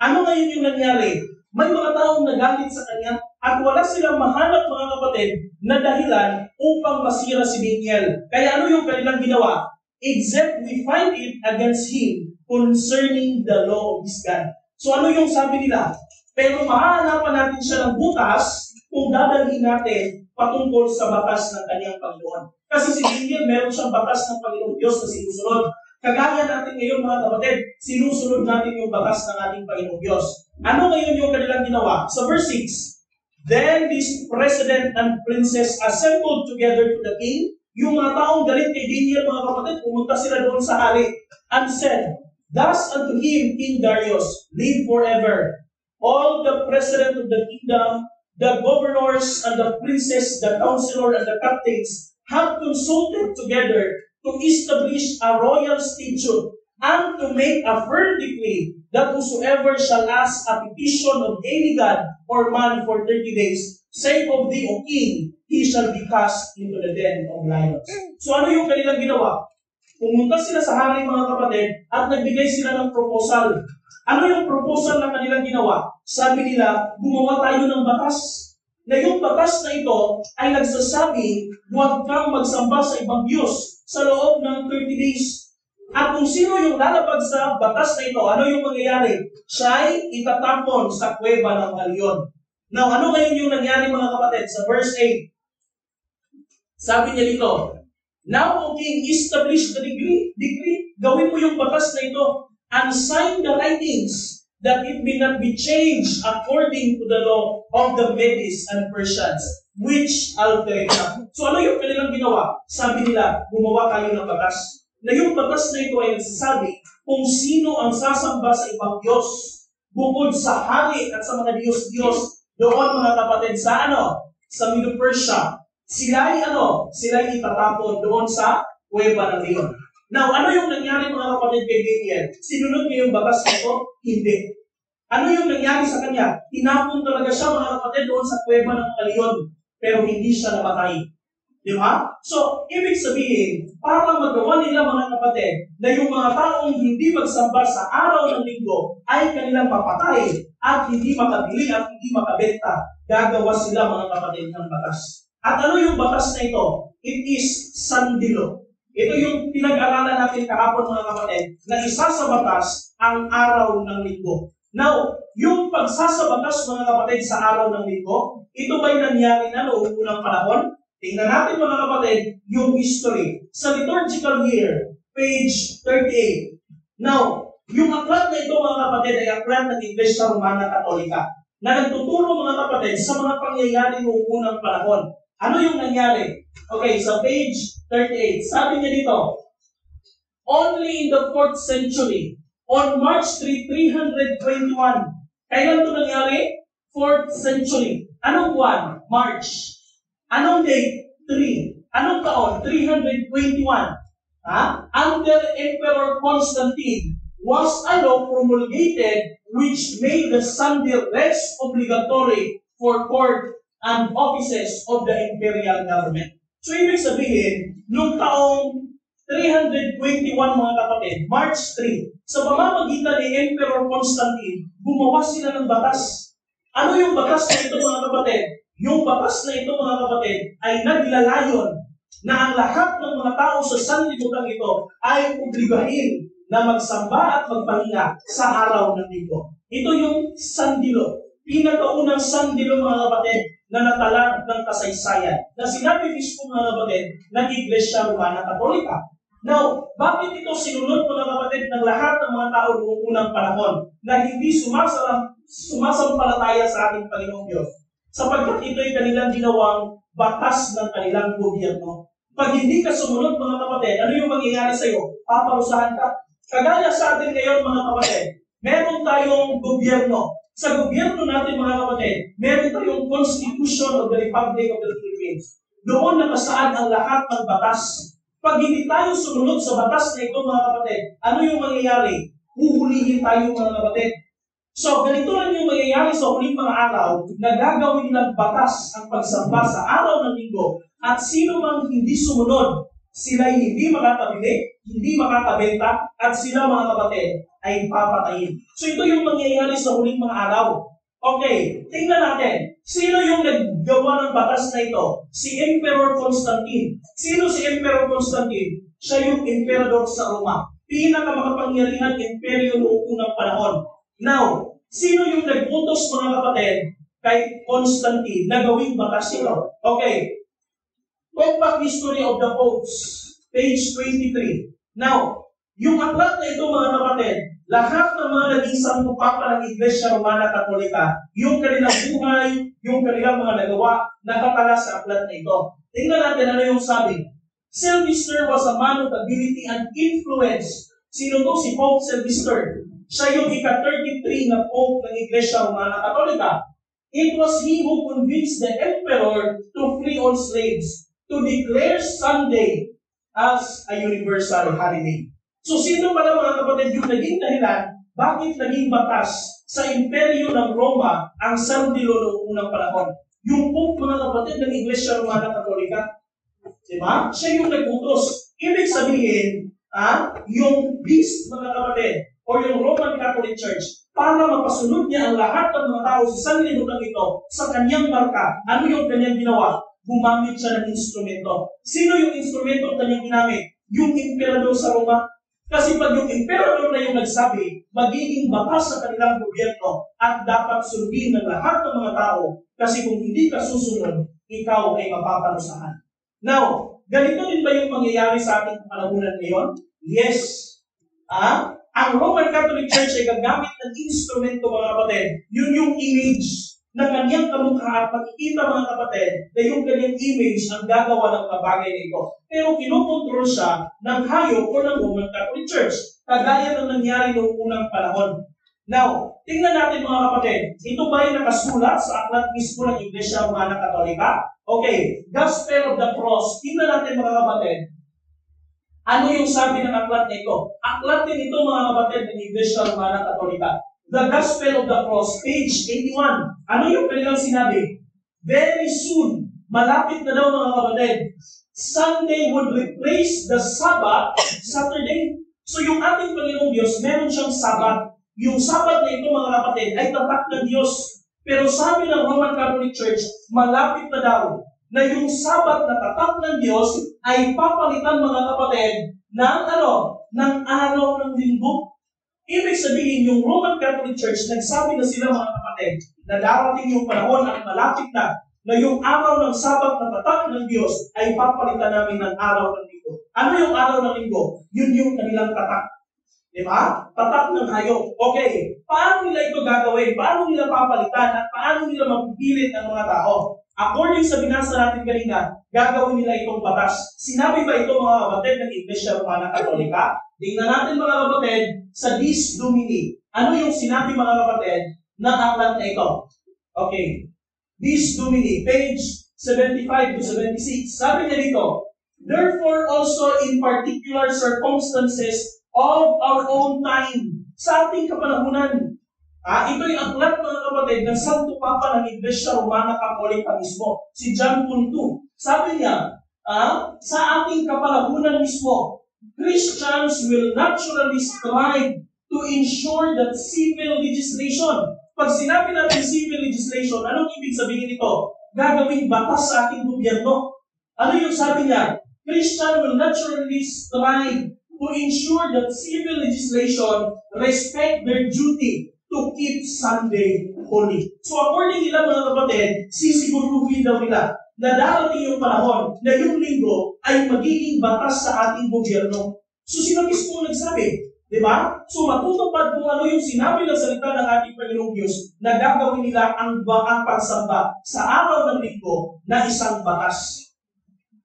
Ano ngayon yung nangyari? May mga taong nagalit sa kanya at wala silang mahanap mga kapatid na dahilan upang masira si Daniel. Kaya ano yung kanilang ginawa? Except we find it against him concerning the law of his God. So ano yung sabi nila? Pero mahanapan natin siya ng butas kung dadalhin natin patungkol sa batas ng kanyang Panginoon. Kasi si Daniel, meron siyang batas ng Panginoong Diyos na sinusunod. Kagaya natin ngayon mga kapatid, sinusunod natin yung batas ng ating Panginoong Diyos. Ano ngayon yung kanilang ginawa? Sa verse six, then this president and princess assembled together to the king. Yung mga taong galit kay Daniel mga kapatid, pumunta sila doon sa hari and said, thus unto him, King Darius, live forever. All the president of the kingdom, the governors and the princes, the councilor and the captains have consulted together to establish a royal statute and to make a firm decree that whosoever shall ask a petition of any god or man for thirty days, save of thee, O king, he shall be cast into the den of lions. So ano yung kanilang ginawa? Pumunta sila sa hari mga kapatid at nagbigay sila ng proposal. Ano yung proposal na kanilang ginawa? Sabi nila, gumawa tayo ng batas. Na yung batas na ito ay nagsasabi, huwag kang magsamba sa ibang Diyos sa loob ng thirty days. At kung sino yung lalabag sa batas na ito, ano yung mangyayari? Siya ay itatapon sa kuweba ng halion. Now, ano ngayon yung nangyari mga kapatid? Sa verse eight, sabi niya dito, now, O king, establish the decree. Decree, gawin mo yung batas na ito. And sign the writings that it may not be changed according to the law of the Medes and Persians, which alter it not. So ano yung kanilang ginawa? Sabi nila, gumawa kayo ng batas. Na yung batas na ito ay nagsasabi kung sino ang sasamba sa ibang Diyos bukod sa hari at sa mga Diyos-Diyos doon mga kapatid sa ano? Sa Middle Persia. Sila'y ano? Sila'y itatapon doon sa kuweba ng Leon. Now, ano yung nangyari mga kapatid kay Daniel? Sinunod niya yung batas nito? Hindi. Ano yung nangyari sa kanya? Tinapon talaga siya mga kapatid doon sa kuweba ng Leon pero hindi siya namatay. Di ba? So, ibig sabihin, para magawa nila mga kapatid na yung mga taong hindi magsamba sa araw ng linggo ay kanilang papatay at hindi makabili at hindi makabenta, gagawa sila mga kapatid ng batas. At ano yung batas na ito? It is sandilo. Ito yung pinag-aralan natin kahapon mga kapatid na isa sa batas ang araw ng linggo. Now, yung pagsasabatas mga kapatid sa araw ng linggo, ito ba'y nangyari na noong unang panahon? Tingnan natin mga kapatid yung history. Sa liturgical year, page thirty-eight. Now, yung aklat na ito mga kapatid ay aklat ng Iglesia Romana Katolika na nagtuturo mga kapatid sa mga pangyayari noong unang panahon. Ano yung nangyari? Okay, sa page thirty-eight, sabi niya dito, only in the fourth century, on March third, three twenty-one. Kailan ito nangyari? fourth century. Anong buwan? March. Anong date? three. Anong taon? three twenty-one. Ha? Under Emperor Constantine was a law promulgated which made the Sunday rest obligatory for court and offices of the imperial government. So, ibig sabihin, noong taong three twenty-one mga kapatid, March third, sa pamamagitan ni Emperor Constantine, gumawa sila ng batas. Ano yung batas na ito mga kapatid? Yung batas na ito mga kapatid ay naglalayon na ang lahat ng mga tao sa sanlibutan ito ay obligahin na magsamba at magpahinga sa araw ng linggo. Ito yung sandilo, pinakaunang sandilo mga kapatid na natala ng kasaysayan na sinabi mismo mga kapatid ng Iglesia Romana Katolika. Now, bakit ito sinunod mga kapatid ng lahat ng mga tao noong unang panahon na hindi sumasampalataya sa ating Panginoong Diyos? Sapagkat ito'y kanilang ginawang batas ng kanilang gobyerno. Pag hindi ka sumunod mga kapatid, ano yung mangyayari sa'yo? Paparusahan ka. Kagaya sa atin ngayon mga kapatid, meron tayong gobyerno. Sa gobyerno natin mga kapatid, meron tayong Constitution of the Republic of the Philippines. Doon nakasaad ang lahat ng batas. Pag hindi tayo sumunod sa batas na ito mga kapatid, ano yung mangyayari? Huhulihin tayo mga kapatid. So, ganito lang yung mangyayari sa huling mga araw na gagawin ng batas ang pagsamba sa araw ng linggo at sino mang hindi sumunod, sila'y hindi makatabili, hindi makakabenta, at sila mga kapatid ay papatayin. So, ito yung mangyayari sa huling mga araw. Okay, tingnan natin. Sino yung naggawa ng batas na ito? Si Emperor Constantine. Sino si Emperor Constantine? Siya yung emperador sa Roma. Pinakamakapangyarihan imperyo noong unang panahon. Now, sino yung nag-utos mga kapatid kay Constantine na gawing batas ito? Okay. Compact History of the Popes, page twenty-three. Now, yung aklat na ito mga kapatid, lahat ng mga naging sangkupapa ng Iglesia Romana Katolika, yung kanilang buhay, yung kanilang mga nagawa, nakatala sa aklat na ito. Tingnan natin ano yung sabi. Sylvester was a man of ability and influence. Sino to si Pope Sylvester? Siya yung ika-thirty-three na Pope ng Iglesia Romana Katolika. It was he who convinced the Emperor to free all slaves, to declare Sunday as a universal holiday. So sino pala mga kapatid yung naging dahilan, bakit naging batas sa imperyo ng Roma ang sandilo noong unang panahon? Yung Pope mga kapatid ng Iglesia Romana Katolika, diba? Siya yung nag-utos. Ibig sabihin, ah, yung beast mga kapatid, o yung Roman Catholic Church, para mapasunod niya ang lahat ng mga tao sa sanlibutan ito sa kanyang marka. Ano yung kanyang ginawa? Gumamit siya ng instrumento. Sino yung instrumento ang kanyang ginamit? Yung emperador sa Roma. Kasi pag yung emperador na yung nagsabi, magiging batas sa kanilang gobyerno at dapat sundin ng lahat ng mga tao kasi kung hindi ka susunod, ikaw ay mapaparusahan. Now, ganito din ba yung mangyayari sa ating kapanahunan ngayon? Yes. Ah? Ang Roman Catholic Church ay gagamit ng instrumento mga kapatid. Yun yung image na kanyang kamukha at makikita mga kapatid na yung kanyang image ang gagawa ng kabagay nito. Pero kinokontrol siya ng hayop o ng Roman Catholic Church. kagaya ng nangyari noong unang panahon. Now, tingnan natin mga kapatid, ito ba yung nakasulat sa aklat mismo ng Iglesia Romana Katolika? Okay, Gospel of the Cross, tingnan natin mga kapatid, ano yung sabi ng aklat nito? Aklat din ito mga kapatid ng Iglesia Romana Katolika. The Gospel of the Cross, page eighty-one. Ano yung kanilang sinabi? Very soon, malapit na daw mga kapatid, Sunday would replace the Sabbath, Saturday. So yung ating Panginoong Diyos, meron siyang Sabbath. Yung Sabbath na ito mga kapatid ay tatak ng Diyos. Pero sabi ng Roman Catholic Church, malapit na daw na yung Sabbath na tatak ng Diyos ay papalitan mga kapatid ng ano? Ng araw ng linggo. Ibig sabihin, yung Roman Catholic Church, nagsabi na sila mga kapatid na darating yung panahon at malapit na na yung araw ng Sabat na tatak ng Diyos ay papalitan namin ng araw ng linggo. Ano yung araw ng linggo? Yun yung kanilang tatak. Diba? Tatak ng hayop. Okay, paano nila ito gagawin? Paano nila papalitan? At paano nila mapipilit ang mga tao? According sa binasa natin kanina, gagawin nila itong batas. Sinabi ba ito mga kapatid ng Iglesia Romana Katolika? Tingnan natin mga kapatid sa Dies Domini. Ano yung sinabi mga kapatid ng aklat na ito? Okay. Dies Domini, page seventy-five to seventy-six. Sabi niya dito, therefore also in particular circumstances of our own time, sa ating kapanahunan. Ah, ito yung aklat mga kapatid ng Santo Papa ng Iglesia Romana Katolika mismo, si John Paul two. Sabi niya, ah, sa ating kapalahunan mismo, Christians will naturally strive to ensure that civil legislation. Pag sinabi natin civil legislation, anong ibig sabihin nito? Gagawing batas sa ating gobyerno. Ano yung sabi niya? Christians will naturally strive to ensure that civil legislation respect their duty to keep Sunday holy. So according nila mga kapatid, sisiguruhin daw nila na darating yung panahon na yung linggo ay magiging batas sa ating gobyerno. So sino mismo nagsabi? Diba? So matutupad kung ano yung sinabi ng salita ng ating Panginoong Diyos na gagawin nila ang bakang pagsamba sa araw ng linggo na isang batas.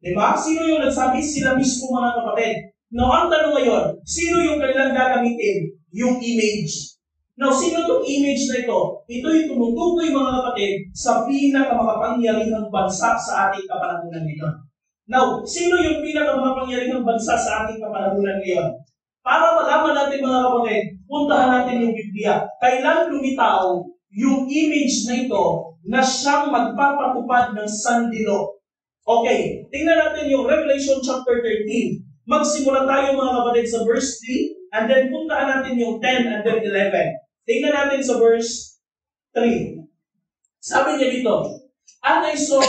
Diba? Sino yung nagsabi? Sila mismo mga kapatid. Now ang tanong ngayon, sino yung kanilang gagamitin? Yung image. Now, sino itong image na ito? Ito yung tumutukoy mga kapatid sa pinakamakapangyarihang bansa sa ating kapanahunan ngayon. Now, sino yung pinakamakapangyarihang bansa sa ating kapanahunan ngayon? Para malaman natin mga kapatid, puntahan natin yung Biblia. Kailan lumitaw yung image na ito na siyang magpapatupad ng sandilo? Okay, tingnan natin yung Revelation chapter thirteen. Magsimula tayo mga kapatid sa verse three and then puntahan natin yung ten and then eleven. Tingnan natin sa verse three. Sabi niya dito, and I saw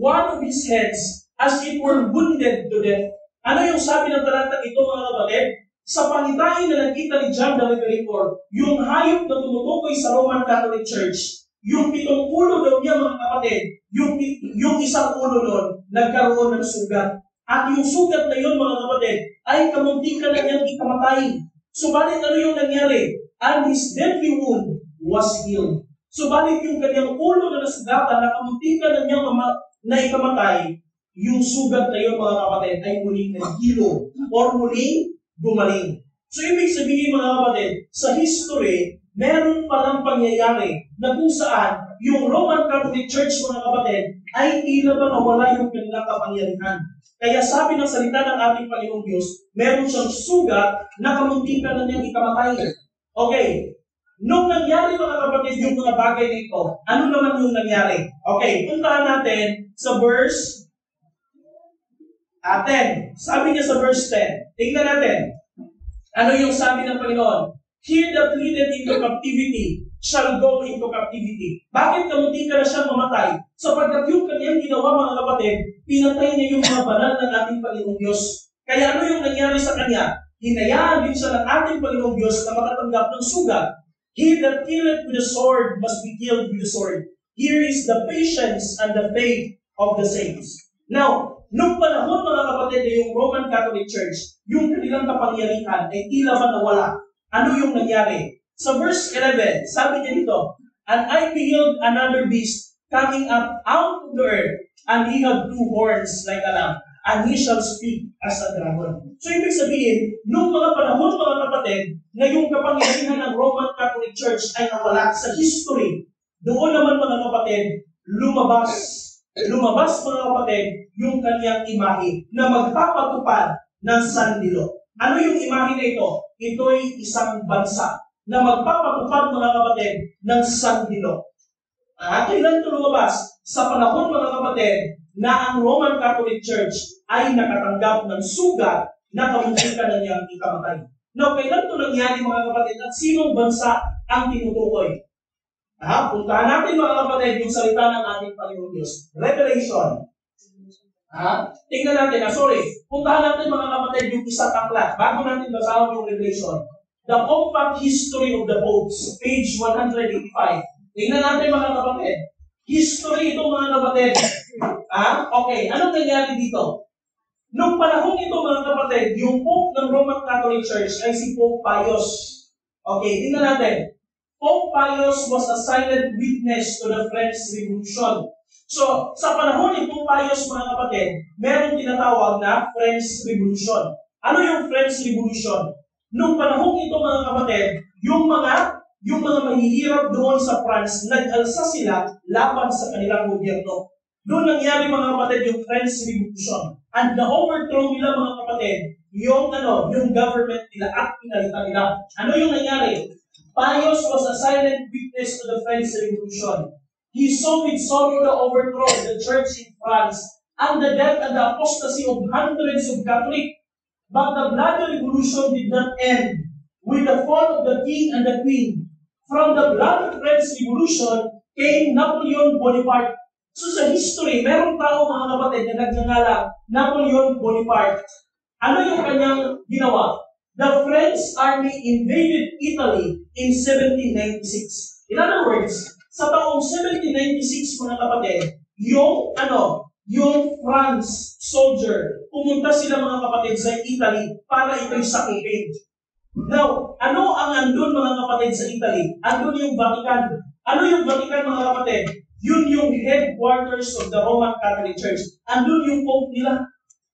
one of his heads as it were wounded to death. Ano yung sabi ng talatang ito mga kapatid? Sa pangitain na nakita ni John the Revelator, yung hayop na tumutukoy sa Roman Catholic Church, yung pitong ulo daw niya mga kapatid, yung, yung isang ulo nun, nagkaroon ng sugat. At yung sugat na yun mga kapatid, ay kamuntikan na niyang ikamatay. Subalit ano yung nangyari? And his deadly wound was healed. Subalit yung kanyang ulo na nasugatan, na kamuntikan na niyang na ikamatay, yung sugat na yun mga kapatid ay muling naghilo or muling gumaling. So ibig sabihin mga kapatid, sa history, meron palang pangyayari na kung saan yung Roman Catholic Church mga kapatid ay tila ba nawala yung kanilang kapangyarihan. Kaya sabi ng salita ng ating Panginoong Diyos, meron siyang sugat na kamuntikan na niyang ikamatay. Okay. Nung nangyari mga kapatid yung mga bagay na ito, ano naman yung nangyari? Okay, puntahan natin sa verse ten. Sabi niya sa verse ten, tingnan natin, ano yung sabi ng Panginoon? He that leadeth into captivity shall go into captivity. Bakit kamuntikan na siyang mamatay? Sapagkat yung kanyang ginawa mga kapatid, pinatay niya yung mga banal ng ating Panginoong Diyos. Kaya ano yung nangyari sa kanya? Hinayaan din siya ng ating Panginoong Diyos na makatanggap ng sugat. He that killeth with the sword must be killed with the sword. Here is the patience and the faith of the saints. Now, nung panahon mga kapatid na yung Roman Catholic Church, yung kanilang kapangyarihan ay tila ba nawala? Ano yung nangyari? Sa verse eleven, sabi niya dito, and I beheld another beast coming up out of the earth, and he had two horns like a lamb. and he shall speak as a dragon. So ibig sabihin, nung mga panahon mga kapatid, na yung kapangyarihan ng Roman Catholic Church ay nawala sa history, doon naman mga kapatid, lumabas, lumabas mga kapatid, yung kanyang imahe na magpapatupad ng sandilo. Ano yung imahe na ito? Ito'y isang bansa na magpapatupad mga kapatid ng sandilo. At ilan ito lumabas sa panahon mga kapatid na ang Roman Catholic Church ay nakatanggap ng sugat na kamuntikan na niyang ikamatay. Now, kailan ito nangyari mga kapatid at sinong bansa ang tinutukoy? Ah, puntahan natin mga kapatid yung salita ng ating Panginoon Diyos. Revelation. Ah, tingnan natin, ah, sorry. Puntahan natin mga kapatid yung isang aklat bago natin basahin yung Revelation. The Compact History of the Popes, page one eighty-five. Tingnan natin mga kapatid. History ito mga kapatid. Ah, okay, anong nangyari dito? Noong panahon ito mga kapatid, yung Pope ng Roman Catholic Church ay si Pope Pius. Okay, tingnan natin. Pope Pius was a silent witness to the French Revolution. So, sa panahon ni Pope Pius mga kapatid, merong tinatawag na French Revolution. Ano yung French Revolution? Noong panahon ito mga kapatid, yung mga Yung mga mahihirap doon sa France, nag-alsa sila laban sa kanilang gobyerno. Doon nangyari mga kapatid yung French Revolution. And na-overthrow nila mga kapatid yung, ano, yung government nila at pinalitan nila. Ano yung nangyari? Pius was a silent witness to the French Revolution. He saw with sorrow the overthrow of the church in France and the death and the apostasy of hundreds of Catholics. But the bloody revolution did not end with the fall of the king and the queen. From the bloody French Revolution came Napoleon Bonaparte. So sa history, merong tao mga kapatid na nagngangalang Napoleon Bonaparte. Ano yung kanyang ginawa? The French army invaded Italy in seventeen ninety-six. In other words, sa taong seventeen ninety-six mga kapatid, yung ano, yung France soldier, pumunta sila mga kapatid sa Italy para ito'y sakupin. Now, ano ang andun mga kapatid sa Italy? Andun yung Vatican. Ano yung Vatican mga kapatid? Yun yung headquarters of the Roman Catholic Church. Andun yung Pope nila.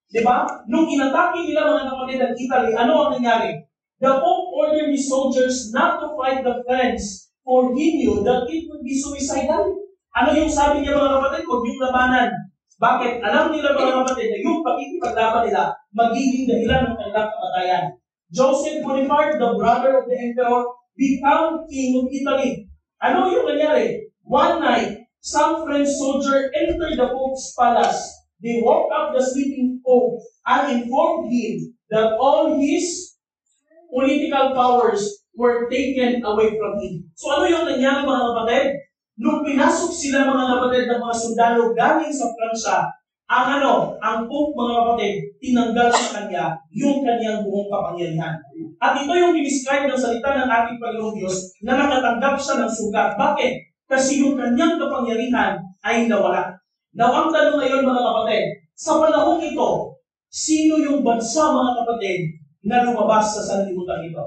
Diba? Nung inatake nila mga kapatid ng Italy, ano ang nangyari? The Pope ordered his soldiers not to fight the French for he knew that it would be suicidal. Ano yung sabi niya mga kapatid? Huwag yung labanan. Bakit? Alam nila mga kapatid na yung pakikipaglaban nila magiging dahilan ng kanilang kamatayan. Joseph Bonaparte, the brother of the emperor, became king of Italy. Ano yung nangyari? One night, some French soldier entered the Pope's palace. They woke up the sleeping Pope and informed him that all his political powers were taken away from him. So ano yung nangyari mga kapatid? Nung pinasok sila mga kapatid ng mga sundalo galing sa Pransya, Ang ano, ang Pope mga kapatid, tinanggal sa kanya yung kanyang buong kapangyarihan. At ito yung diniscribe ng salita ng ating Panginoong Diyos na nakatanggap siya ng sugat. Bakit? Kasi yung kanyang kapangyarihan ay nawala. Now, ang tanong ngayon mga kapatid, sa panahon ito, sino yung bansa mga kapatid na lumabas sa sanlibutan ito?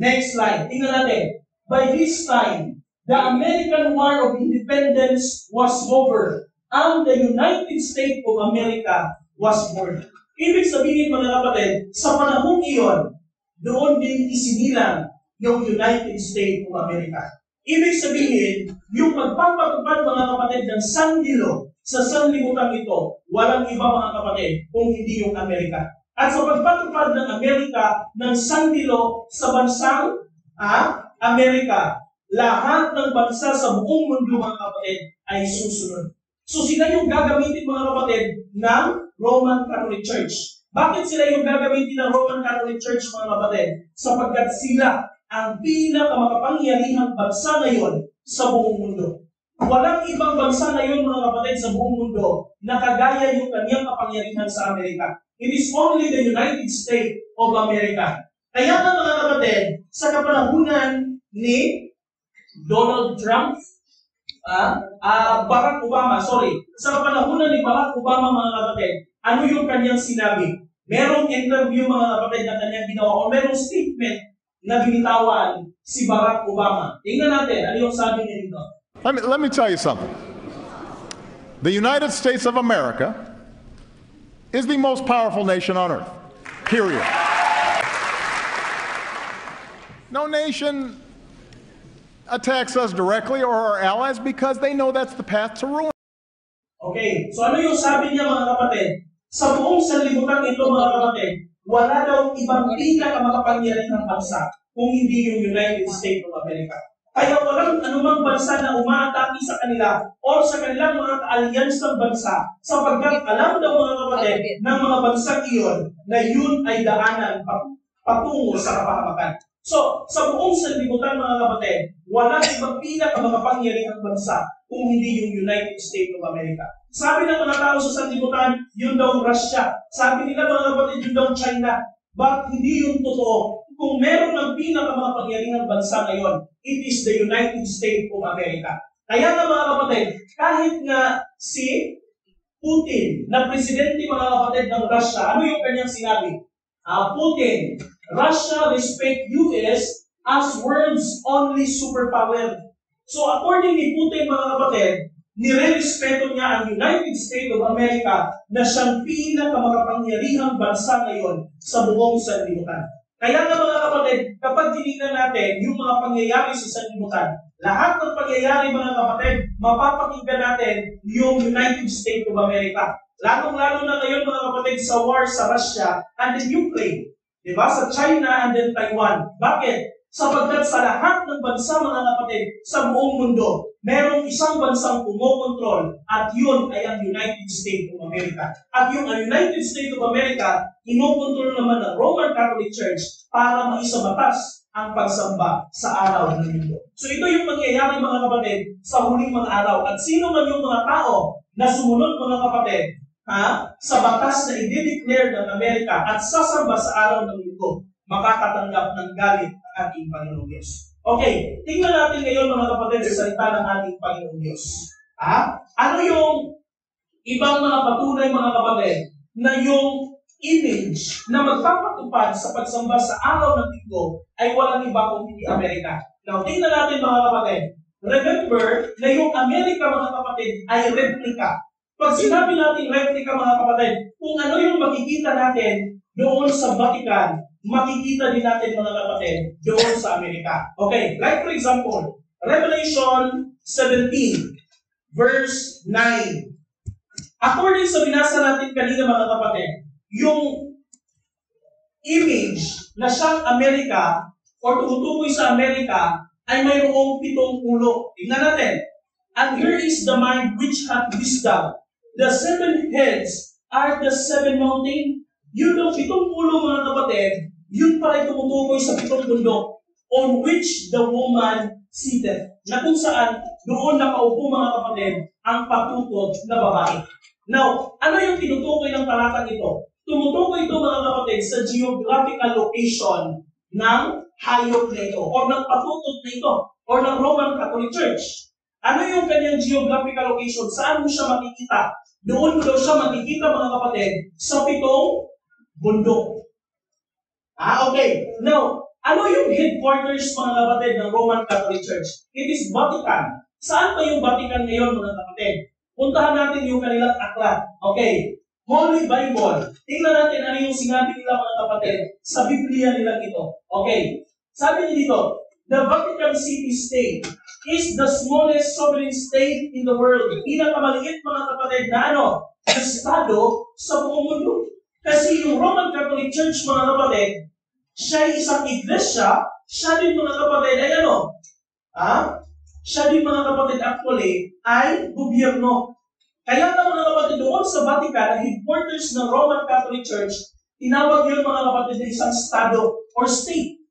Next slide, tingnan natin. By this time, the American War of Independence was over. And the United States of America was born. Ibig sabihin mga kapatid, sa panahon iyon, doon din isinilang yung United States of America. Ibig sabihin, yung magpapatupad mga kapatid ng sandilo sa sanlibutan ito, walang iba mga kapatid kung hindi yung Amerika. At sa pagpatupad ng Amerika ng sandilo sa bansang ah, Amerika, lahat ng bansa sa buong mundo mga kapatid ay susunod. So sila yung gagamitin mga kapatid ng Roman Catholic Church. Bakit sila yung gagamitin ng Roman Catholic Church mga kapatid? Sapagkat sila ang pinakamakapangyarihang bansa ngayon sa buong mundo. Walang ibang bansa ngayon mga kapatid sa buong mundo na kagaya yung kanyang kapangyarihan sa Amerika. It is only the United States of America. Kaya nga mga kapatid, sa kapanahunan ni Donald Trump, Ah, uh, Barack Obama, sorry. Sa kapanahunan ni Barack Obama mga kapatid, ano yung kanyang sinabi? Merong interview mga kapatid na kanyang ginawa o merong statement na binitawan si Barack Obama. Tingnan natin, ano yung sabi niya dito? Let me, let me tell you something. The United States of America is the most powerful nation on earth, period. No nation attacks us directly or our allies because they know that's the path to ruin. Okay, so ano yung sabi niya mga kapatid? Sa buong sanlibutan ito mga kapatid, wala daw ibang tila na makapangyarihan ng bansa kung hindi yung United States of America. Kaya walang anumang bansa na umaatake sa kanila o sa kanilang mga ka-alliance ng bansa sapagkat alam daw mga kapatid ng mga bansa iyon na yun ay daanan patungo sa kapahamakan. So, sa buong sanlibutan mga kapatid, wala ibang pinakamakapangyarihang bansa kung hindi yung United States of America. Sabi ng mga tao sa sanlibutan, yun daw Russia. Sabi nila mga kapatid, yun daw China. But hindi yung totoo. Kung meron ng pinakamakapangyarihang bansa ngayon, it is the United States of America. Kaya nga mga kapatid, kahit nga si Putin na presidente mga kapatid ng Russia, ano yung kanyang sinabi? Ah, Putin, Russia respect U S as world's only superpower. So according ni Putin mga kapatid, nire-respeto niya ang United States of America na siyang pinakamakapangyarihang bansa ngayon sa buong sanlibutan. Kaya nga mga kapatid, kapag tinignan natin yung mga pangyayari sa sanlibutan, lahat ng pangyayari mga kapatid, mapapakinggan natin yung United States of America. Lalong-lalo na ngayon mga kapatid sa war sa Russia and the Ukraine. Diba? Sa China and then Taiwan. Bakit? Sapagkat sa lahat ng bansa mga kapatid sa buong mundo, merong isang bansang kumokontrol at yun ay ang United States of America. At yung United States of America, inokontrol naman ng Roman Catholic Church para maisabatas ang pagsamba sa araw ng mundo. So ito yung mangyayari mga kapatid sa huling mga araw. At sino man yung mga tao na sumunod mga kapatid, ha? Sa batas na i-declare ng Amerika at sasamba sa araw ng linggo, makakatanggap ng galit ng ating Panginoong Diyos. Okay, tingnan natin ngayon mga kapatid sa salita ng ating Panginoong Diyos. Ha? Ano yung ibang mga patunay mga kapatid na yung image na magpapatupad sa pagsamba sa araw ng linggo ay walang iba kung hindi Amerika. Now, tingnan natin mga kapatid. Remember na yung Amerika mga kapatid ay replika. Pag sinabi natin replika mga kapatid, kung ano yung makikita natin doon sa Vatican, makikita din natin mga kapatid doon sa Amerika. Okay, like for example, Revelation seventeen, verse nine. According sa binasa natin kanina mga kapatid, yung image na siyang Amerika o tutukoy sa Amerika ay mayroong pitong ulo. Tingnan natin. And here is the mind which hath wisdom. The seven heads are the seven mountains. Yun ang pitong ulo mga kapatid, yun pala tumutukoy sa pitong bundok on which the woman sitteth. Na kung saan doon nakaupo mga kapatid ang patutod na babae. Now, ano yung tinutukoy ng talatang ito? Tumutukoy ito mga kapatid sa geographical location ng hayop na ito o ng patutod na ito o ng Roman Catholic Church. Ano yung kanyang geographical location? Saan mo siya makikita? Doon mo daw siya makikita mga kapatid sa pitong bundok. Ah, okay. Now, ano yung headquarters mga kapatid ng Roman Catholic Church? It is Vatican. Saan pa yung Vatican ngayon mga kapatid? Puntahan natin yung kanilang aklat. Okay. Holy Bible. Tingnan natin ano yung sinabi nila mga kapatid sa Biblia nila ito. Okay. Sabi niya dito, the Vatican City State is the smallest sovereign state in the world. Pinakamaliit mga kapatid na ano? Estado sa buong mundo. Kasi yung Roman Catholic Church mga kapatid, siya ay isang iglesia, siya din mga kapatid ay ano? Ha? Siya din mga kapatid actually ay gobyerno. Kaya na mga kapatid doon sa Vatican, ang headquarters ng Roman Catholic Church, tinawag yun mga kapatid na isang estado or state.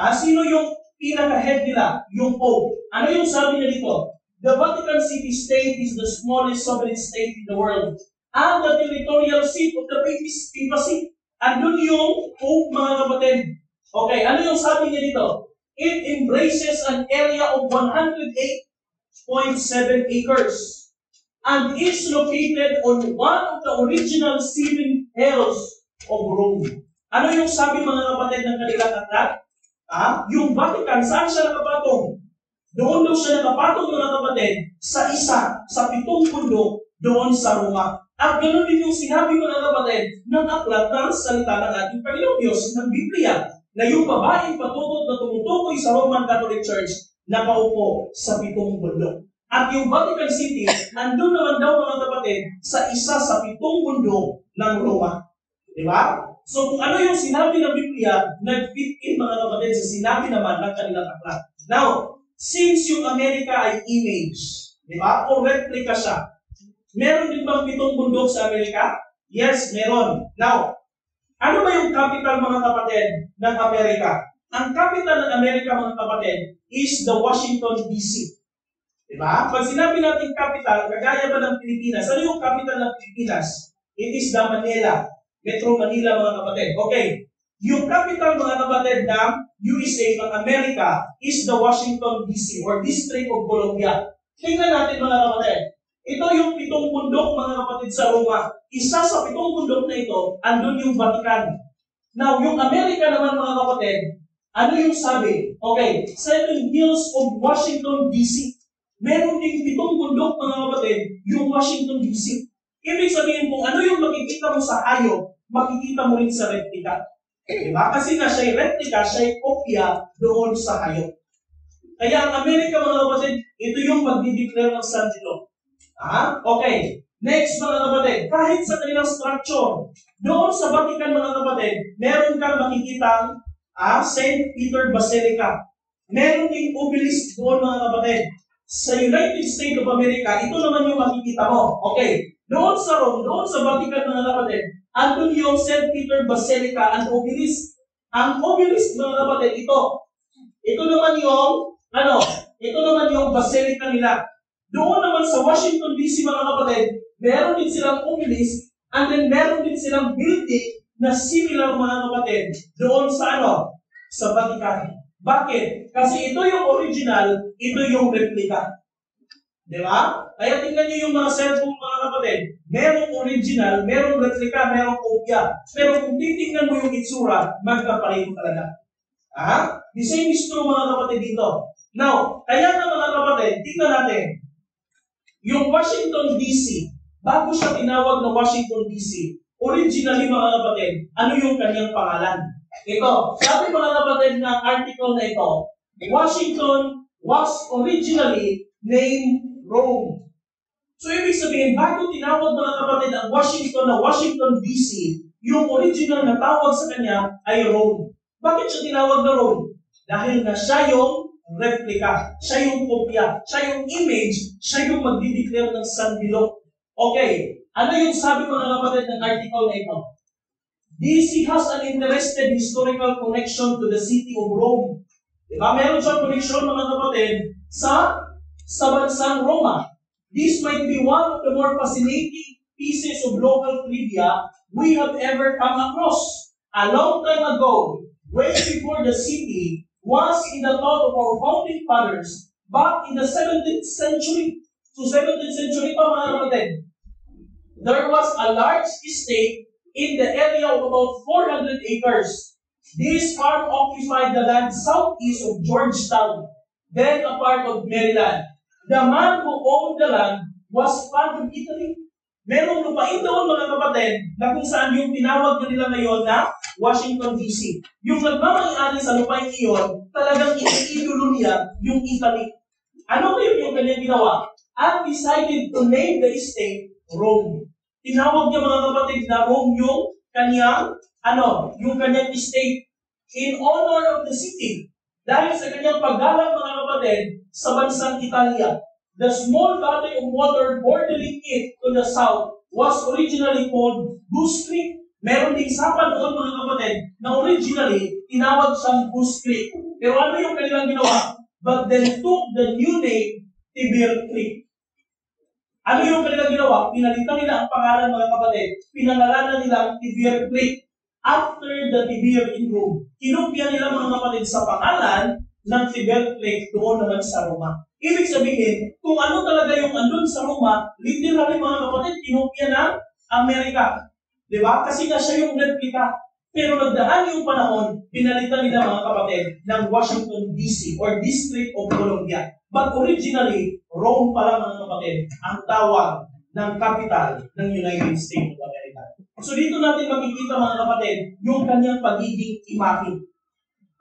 Ah, sino yung pinaka-head nila, yung Pope. Ano yung sabi niya dito? The Vatican City State is the smallest sovereign state in the world. And the territorial seat of the papacy. Andun yung Pope, mga kapatid. Okay, ano yung sabi niya dito? It embraces an area of one hundred eight point seven acres and is located on one of the original seven hills of Rome. Ano yung sabi mga kapatid ng kanilang aklat? Ah, yung Vatican, saan siya nakapatong? Doon daw siya nakapatong mga kapatid sa isa, sa pitong bundok doon sa Roma. At ganoon din yung sinabi ko na kapatid ng aklatang salita ng ating Panginoong Diyos ng Biblia na yung babaeng patutot na tumutukoy sa Roman Catholic Church nakaupo sa pitong bundok. At yung Vatican City, nandun naman daw mga kapatid sa isa sa pitong bundok ng Roma. Diba? So kung ano yung sinabi ng Biblia, nag-fit in mga kapatid sa sinabi naman ng kanilang aklat. Now, since yung Amerika ay image, diba? O replica siya. Meron din bang pitong bundok sa Amerika? Yes, meron. Now, ano ba yung capital mga kapatid ng Amerika? Ang capital ng Amerika mga kapatid is the Washington D C. Diba? Pag sinabi natin capital, kagaya ba ng Pilipinas? Ano yung capital ng Pilipinas? It is the Manila. Metro Manila mga kapatid. Okay. Yung capital mga kapatid ng U S A ng Amerika is the Washington D C or District of Columbia. Tingnan natin mga kapatid. Ito yung pitong bundok mga kapatid sa Roma. Isa sa pitong bundok na ito, andun yung Vatican. Now, yung Amerika naman mga kapatid, ano yung sabi? Okay, Seven Hills of Washington D C. Meron ding pitong bundok mga kapatid, yung Washington D C. Ibig sabihin kung ano yung makikita mo sa ayo, makikita mo rin sa replika. Diba? Kasi nga siya'y replika, siya'y kopya doon sa ayo. Kaya ang Amerika mga kapatid, ito yung magdideclare ng San Dino. Ah, okay. Next mga kapatid, kahit sa kanilang structure, doon sa Vatican mga kapatid, meron kang makikitang ah, Saint Peter Basilica. Meron ding obelisk doon mga kapatid. Sa United States of America, ito naman yung makikita mo. Okay. Doon sa Rome, doon sa Vatican mga kapatid, andun yung Saint Peter Basilica and obelisk. Ang obelisk mga kapatid, ito. Ito naman yung, ano, ito naman yung basilica nila. Doon naman sa Washington D C mga kapatid, meron din silang obelisk and then meron din silang building na similar mga kapatid doon sa ano? Sa Vatican. Bakit? Kasi ito yung original, ito yung replica. Diba? Kaya tingnan nyo yung mga cellphone mga kapatid, merong original, merong replica, merong kopya. Pero kung titingnan mo yung itsura, magkapareho talaga. Aha? The same is true mga kapatid dito. Now, kaya na mga kapatid, tingnan natin. Yung Washington D C, bago siya tinawag na Washington D C, originally mga kapatid, ano yung kanyang pangalan? Ito, sabi mga kapatid ng article na ito, Washington was originally named Rome. So ibig sabihin, bago tinawag mga kapatid ang Washington na Washington D C, yung original na tawag sa kanya ay Rome. Bakit siya tinawag na Rome? Dahil na siya yung replika. Siya yung kopya. Siya yung image. Siya yung magdideclare ng San Dino. Okay. Ano yung sabi mga kapatid ng article na ito? D C has an interested historical connection to the city of Rome. Diba? Meron siyang connection mga kapatid sa, sa bansang Roma. This might be one of the more fascinating pieces of local trivia we have ever come across. A long time ago, way before the city was in the thought of our founding fathers back in the seventeenth century. So seventeenth century pa mga kapatid. There was a large estate in the area of about four hundred acres. This farm occupied the land southeast of Georgetown, then a part of Maryland. The man who owned the land was part of Italy. Merong lupain doon mga kapatid na kung saan yung tinawag na nila ngayon na Washington D C. Yung nagmamayari sa lupain iyon, talagang iniidolo niya yung Italy. Ano ba yun yung kanyang ginawa? At decided to name the state Rome. Tinawag niya mga kapatid na Rome yung kanyang, ano, yung kanyang state in honor of the city. Dahil sa kanyang paggalang mga kapatid sa bansang Italia. The small valley of water bordering it to the south was originally called Goose Creek. Meron ding sapa doon mga kapatid na originally tinawag siyang Goose Creek. Pero ano yung kanilang ginawa? But then took the new name, Tiber Creek. Ano yung kanilang ginawa? Pinalitan nila ang pangalan mga kapatid. Pinangalanan nila Tiber Creek after the Tiber in Rome. Kinopya nila mga kapatid sa pangalan ng Tiber Creek doon naman sa Roma. Ibig sabihin, kung ano talaga yung andun sa Roma, literally mga kapatid, kinopya ng Amerika. Diba? Kasi nga siya yung replika. Pero nagdaan yung panahon, pinalitan nila mga kapatid ng Washington D C or District of Columbia. But originally, Rome pala mga kapatid, ang tawag ng kapital ng United States of America. So dito natin makikita mga kapatid, yung kanyang pagiging imaki.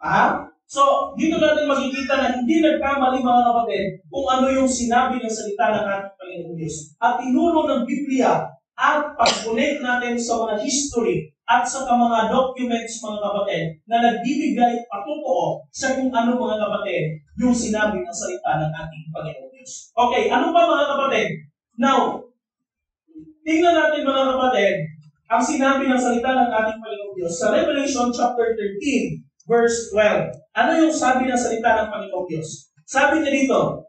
Ah? So dito natin makikita na hindi nagkamali mga kapatid kung ano yung sinabi ng salita ng ating Panginoong Diyos. At tinuro ng Biblia at pag-connect natin sa mga history at sa mga documents mga kapatid na nagbibigay patotoo sa kung ano mga kapatid yung sinabi ng salita ng ating Panginoong Diyos. Okay, ano ba mga kapatid? Now, tingnan natin mga kapatid ang sinabi ng salita ng ating Panginoong Diyos sa Revelation chapter thirteen verse twelve. Ano yung sabi ng salita ng Panginoong Diyos? Sabi niya dito,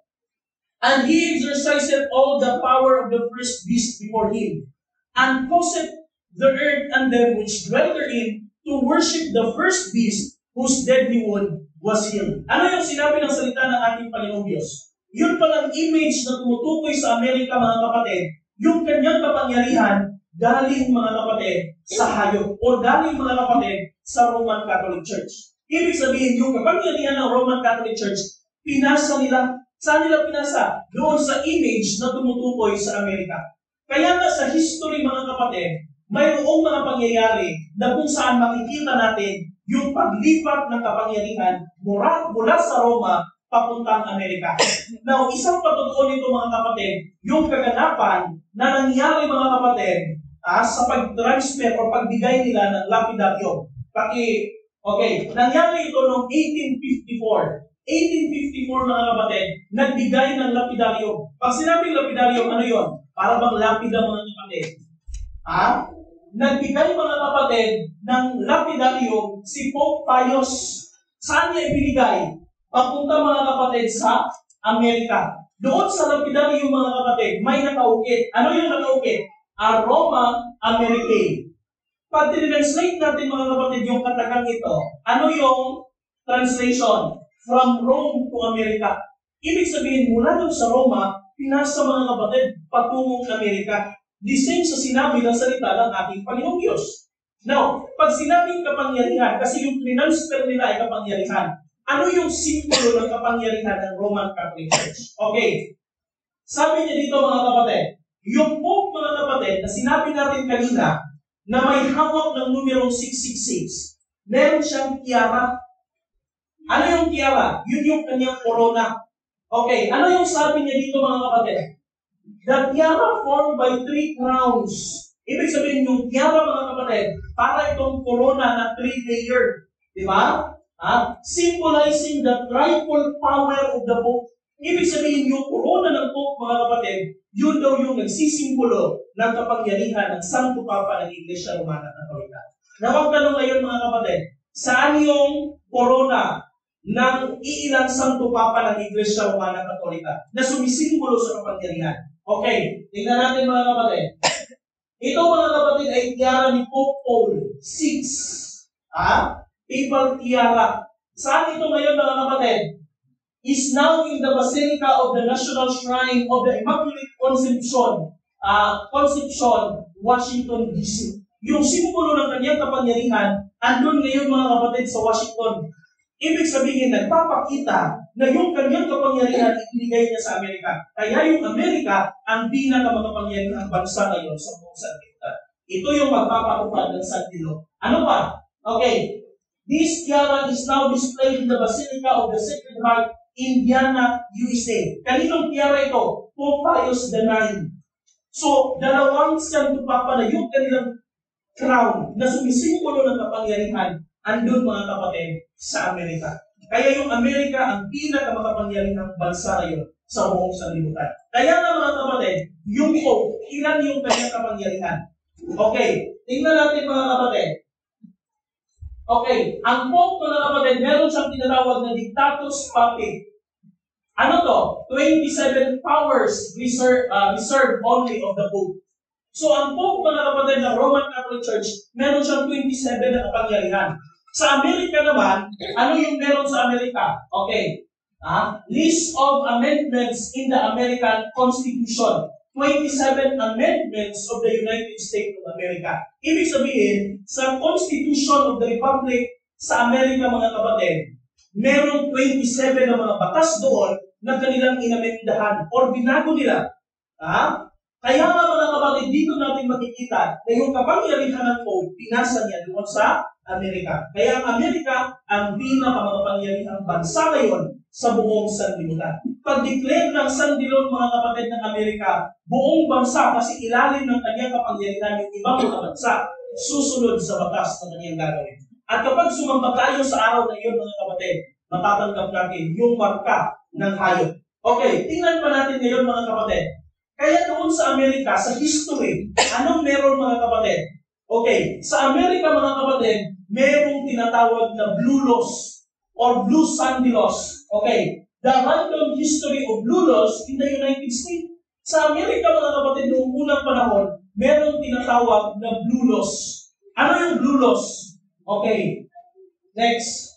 "And he exercised all the power of the first beast before him, and caused the earth and them which dwell therein to worship the first beast whose deadly wound was healed." Ano yung sinabi ng salita ng ating Panginoong Diyos? Yun palang image na tumutukoy sa Amerika mga kapatid, yung kanyang kapangyarihan galing mga kapatid sa hayop o galing mga kapatid sa Roman Catholic Church. Ibig sabihin yung kapangyarihan ng Roman Catholic Church, pinasa nila, saan nila pinasa? Doon sa image na tumutukoy sa Amerika. Kaya nga sa history mga kapatid, mayroong mga pangyayari na kung saan makikita natin yung paglipat ng kapangyarihan mula, mula sa Roma papuntang Amerika. Now, isang patotoo nito mga kapatid, yung kaganapan na nangyari mga kapatid ah, sa pag-transfer o pagbigay nila ng lapidaryo. Paki, okay, nangyari ito noong eighteen fifty-four. eighteen fifty-four mga kapatid, nagbigay ng lapidaryo. Pag sinabing lapidaryo, ano yun? Para bang lapida mga kapatid? Ah, nagbigay mga kapatid ng lapidaryo si Pope Pius. Saan niya ibinigay? Papunta mga kapatid sa Amerika. Doon sa lapidaryo mga kapatid, may nakaukit. Ano yung nakaukit? A Roma Americae. Pag translate natin mga kapatid yung katagang ito, ano yung translation? From Rome to America. Ibig sabihin, mula doon sa Roma, pinasa mga kapatid patungong Amerika. The same sa sinabi ng salita ng ating Panginoong Diyos. Now, pag sinabing kapangyarihan, kasi yung transfer nila ay kapangyarihan, ano yung simbolo ng kapangyarihan ng Roman Catholic Church? Okay. Sabi niya dito mga kapatid, yung Pope mga kapatid na sinabi natin kanina na may hawak ng numerong six six six, meron siyang tiara. Ano yung tiara? Yun yung kanyang corona. Okay, ano yung sabi niya dito mga kapatid? The tiara formed by three crowns. Ibig sabihin yung tiara mga kapatid, para itong corona na three-layer. Diba? Ah, symbolizing the triple power of the Pope. Ibig sabihin yung corona ng Pope mga kapatid, yun daw yung nagsisimbolo ng kapangyarihan ng Santo Papa ng Iglesia Romana Katolika. Napagtanong ngayon mga kapatid, saan yung corona ng iilang Santo Papa ng Iglesia Romana Katolika na sumisimbolo sa kapangyarihan? Okay, tingnan natin mga kapatid. Ito mga kapatid ay tiara ni Pope Paul six. Ah, papal tiara. Saan ito ngayon mga kapatid? Is now in the Basilica of the National Shrine of the Immaculate Conception, ah, Conception, Washington D C. Yung simbolo ng kanyang kapangyarihan, andun ngayon mga kapatid sa Washington. Ibig sabihin, nagpapakita na yung kanyang kapangyarihan ibinigay niya sa Amerika. Kaya yung Amerika ang pinakamakapangyarihang bansa ngayon sa buong sanlibutan. Ito yung magpapatupad ng sanlibutan. Ano pa? Okay. This tiara is now displayed in the Basilica of the Sacred Heart, Indiana, U S A. Kaninong tiara ito? Pope Pius the ninth. So, dalawang siyang tupapa na yung kanilang crown na sumisimbolo ng kapangyarihan andun mga kapatid sa Amerika. Kaya yung Amerika ang pinakamakapangyarihang bansa ngayon sa buong sanlibutan. Kaya nga mga kapatid, yung Pope, ilan yung kanyang kapangyarihan? Okay, tingnan natin mga kapatid. Okay, ang Pope mga kapatid, meron siyang tinatawag na Dictatus Papae. Ano to? twenty-seven powers reserved, uh, reserved only of the Pope. So ang Pope mga kapatid ng Roman Catholic Church, meron siyang twenty-seven na kapangyarihan. Sa Amerika naman, ano yung meron sa Amerika? Okay. Ah, list of amendments in the American Constitution. twenty-seven amendments of the United States of America. Ibig sabihin, sa Constitution of the Republic sa Amerika mga kapatid, meron twenty-seven na mga batas doon na kanilang inametindahan or binago nila. Ah, Kaya nga mga kapatid, dito natin makikita na yung kapangyarihan ng Pope, pinasa niya doon sa Amerika. Kaya ang Amerika ang pinakamakapangyarihang bansa ngayon sa buong sanlibutan. Pag-declare ng sanlibutan mga kapatid ng Amerika, buong bansa kasi ilalim ng kanyang kapangyarihan yung ibang mga bansa, susunod sa batas na kanyang gagawin. At kapag sumamba tayo sa araw na iyon mga kapatid, matatanggap natin yung marka ng hayop. Okay, tingnan pa natin ngayon mga kapatid. Kaya doon sa Amerika, sa history, anong meron mga kapatid? Okay, sa Amerika mga kapatid, merong tinatawag na Blue Laws or Blue Sandy Laws. Okay, the random history of Blue Laws in the United States. Sa Amerika mga kapatid, noong unang panahon, merong tinatawag na Blue Laws. Ano yung Blue Laws? Okay, next.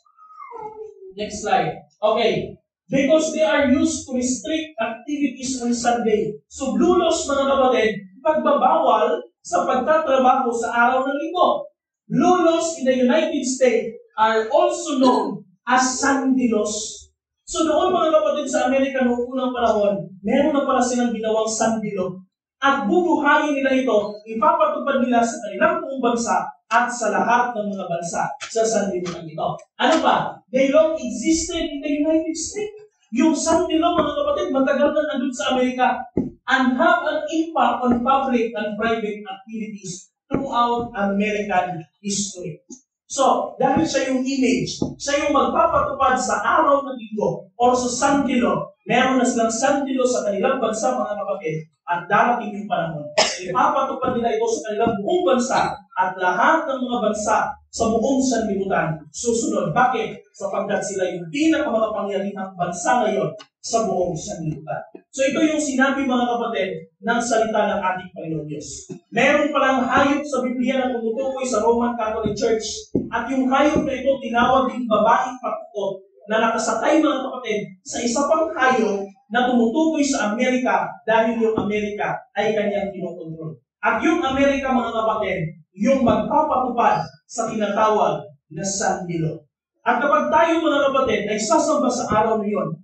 Next slide. Okay. Because they are used to restrict activities on Sunday. So, Blue Laws, mga kapatid, pagbabawal sa pagtatrabaho sa araw ng linggo. Blue Laws in the United States are also known as Sunday Laws. So, doon mga kapatid sa Amerika noong unang panahon, meron na pala silang ginawang Sunday Law. At bubuhayin nila ito, ipapatupad nila sa kanilang buong bansa at sa lahat ng mga bansa sa sanlibutan ito. Ano ba? They long existed in the United States. Yung Sandilaw, mga kapatid, matagal na nandun sa Amerika and have an impact on public and private activities throughout American history. So, dahil siya yung image, siya yung magpapatupad sa araw ng linggo or sa Sandilaw, meron na silang Sandilaw sa kanilang bansa, mga kapatid, at darating yung panahon. Ipapatupad nila ito sa kanilang buong bansa at lahat ng mga bansa sa buong sanlibutan susunod. Bakit? Sapagkat sila yung pinakamakapangyarihang bansa ngayon sa buong sanlibutan. So ito yung sinabi mga kapatid ng salita ng ating Panginoon Diyos. Meron palang hayop sa Biblia na tumutukoy sa Roman Catholic Church at yung hayop na ito tinawag din babaeng pakutot na nakasakay mga kapatid sa isa pang hayop na tumutukoy sa Amerika dahil yung Amerika ay kanyang kinokontrol. At yung Amerika mga kapatid, yung magpapatupad sa tinatawag na Sunday Law. At kapag tayo mga kapatid ay sasamba sa araw na yun,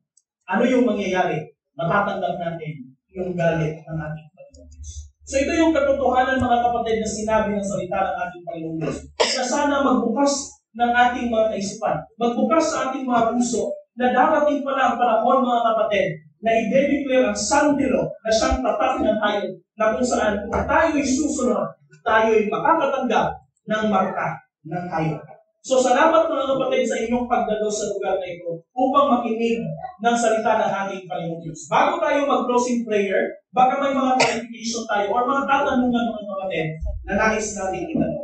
ano yung mangyayari? Matatanggap natin yung galit ng ating Panginoon Diyos. So ito yung katotohanan mga kapatid na sinabi ng salita ng ating Panginoon Diyos. Sa sana magbukas ng ating mga kaisipan, magbukas sa ating mga puso na darating pala ang panahon mga kapatid na i-declare ang Sunday Law na siyang tatak ng hayop na kung saan kung tayo'y susunod, tayo'y makakatanggap ng marka ng hayop. So salamat mga kapatid sa inyong pagdalo sa lugar na ito upang makinig ng salita ng ating Panginoon Diyos. Bago tayo mag-closing prayer, baka may mga clarification tayo o mga tatanungan mga kapatid na nais natin itanong.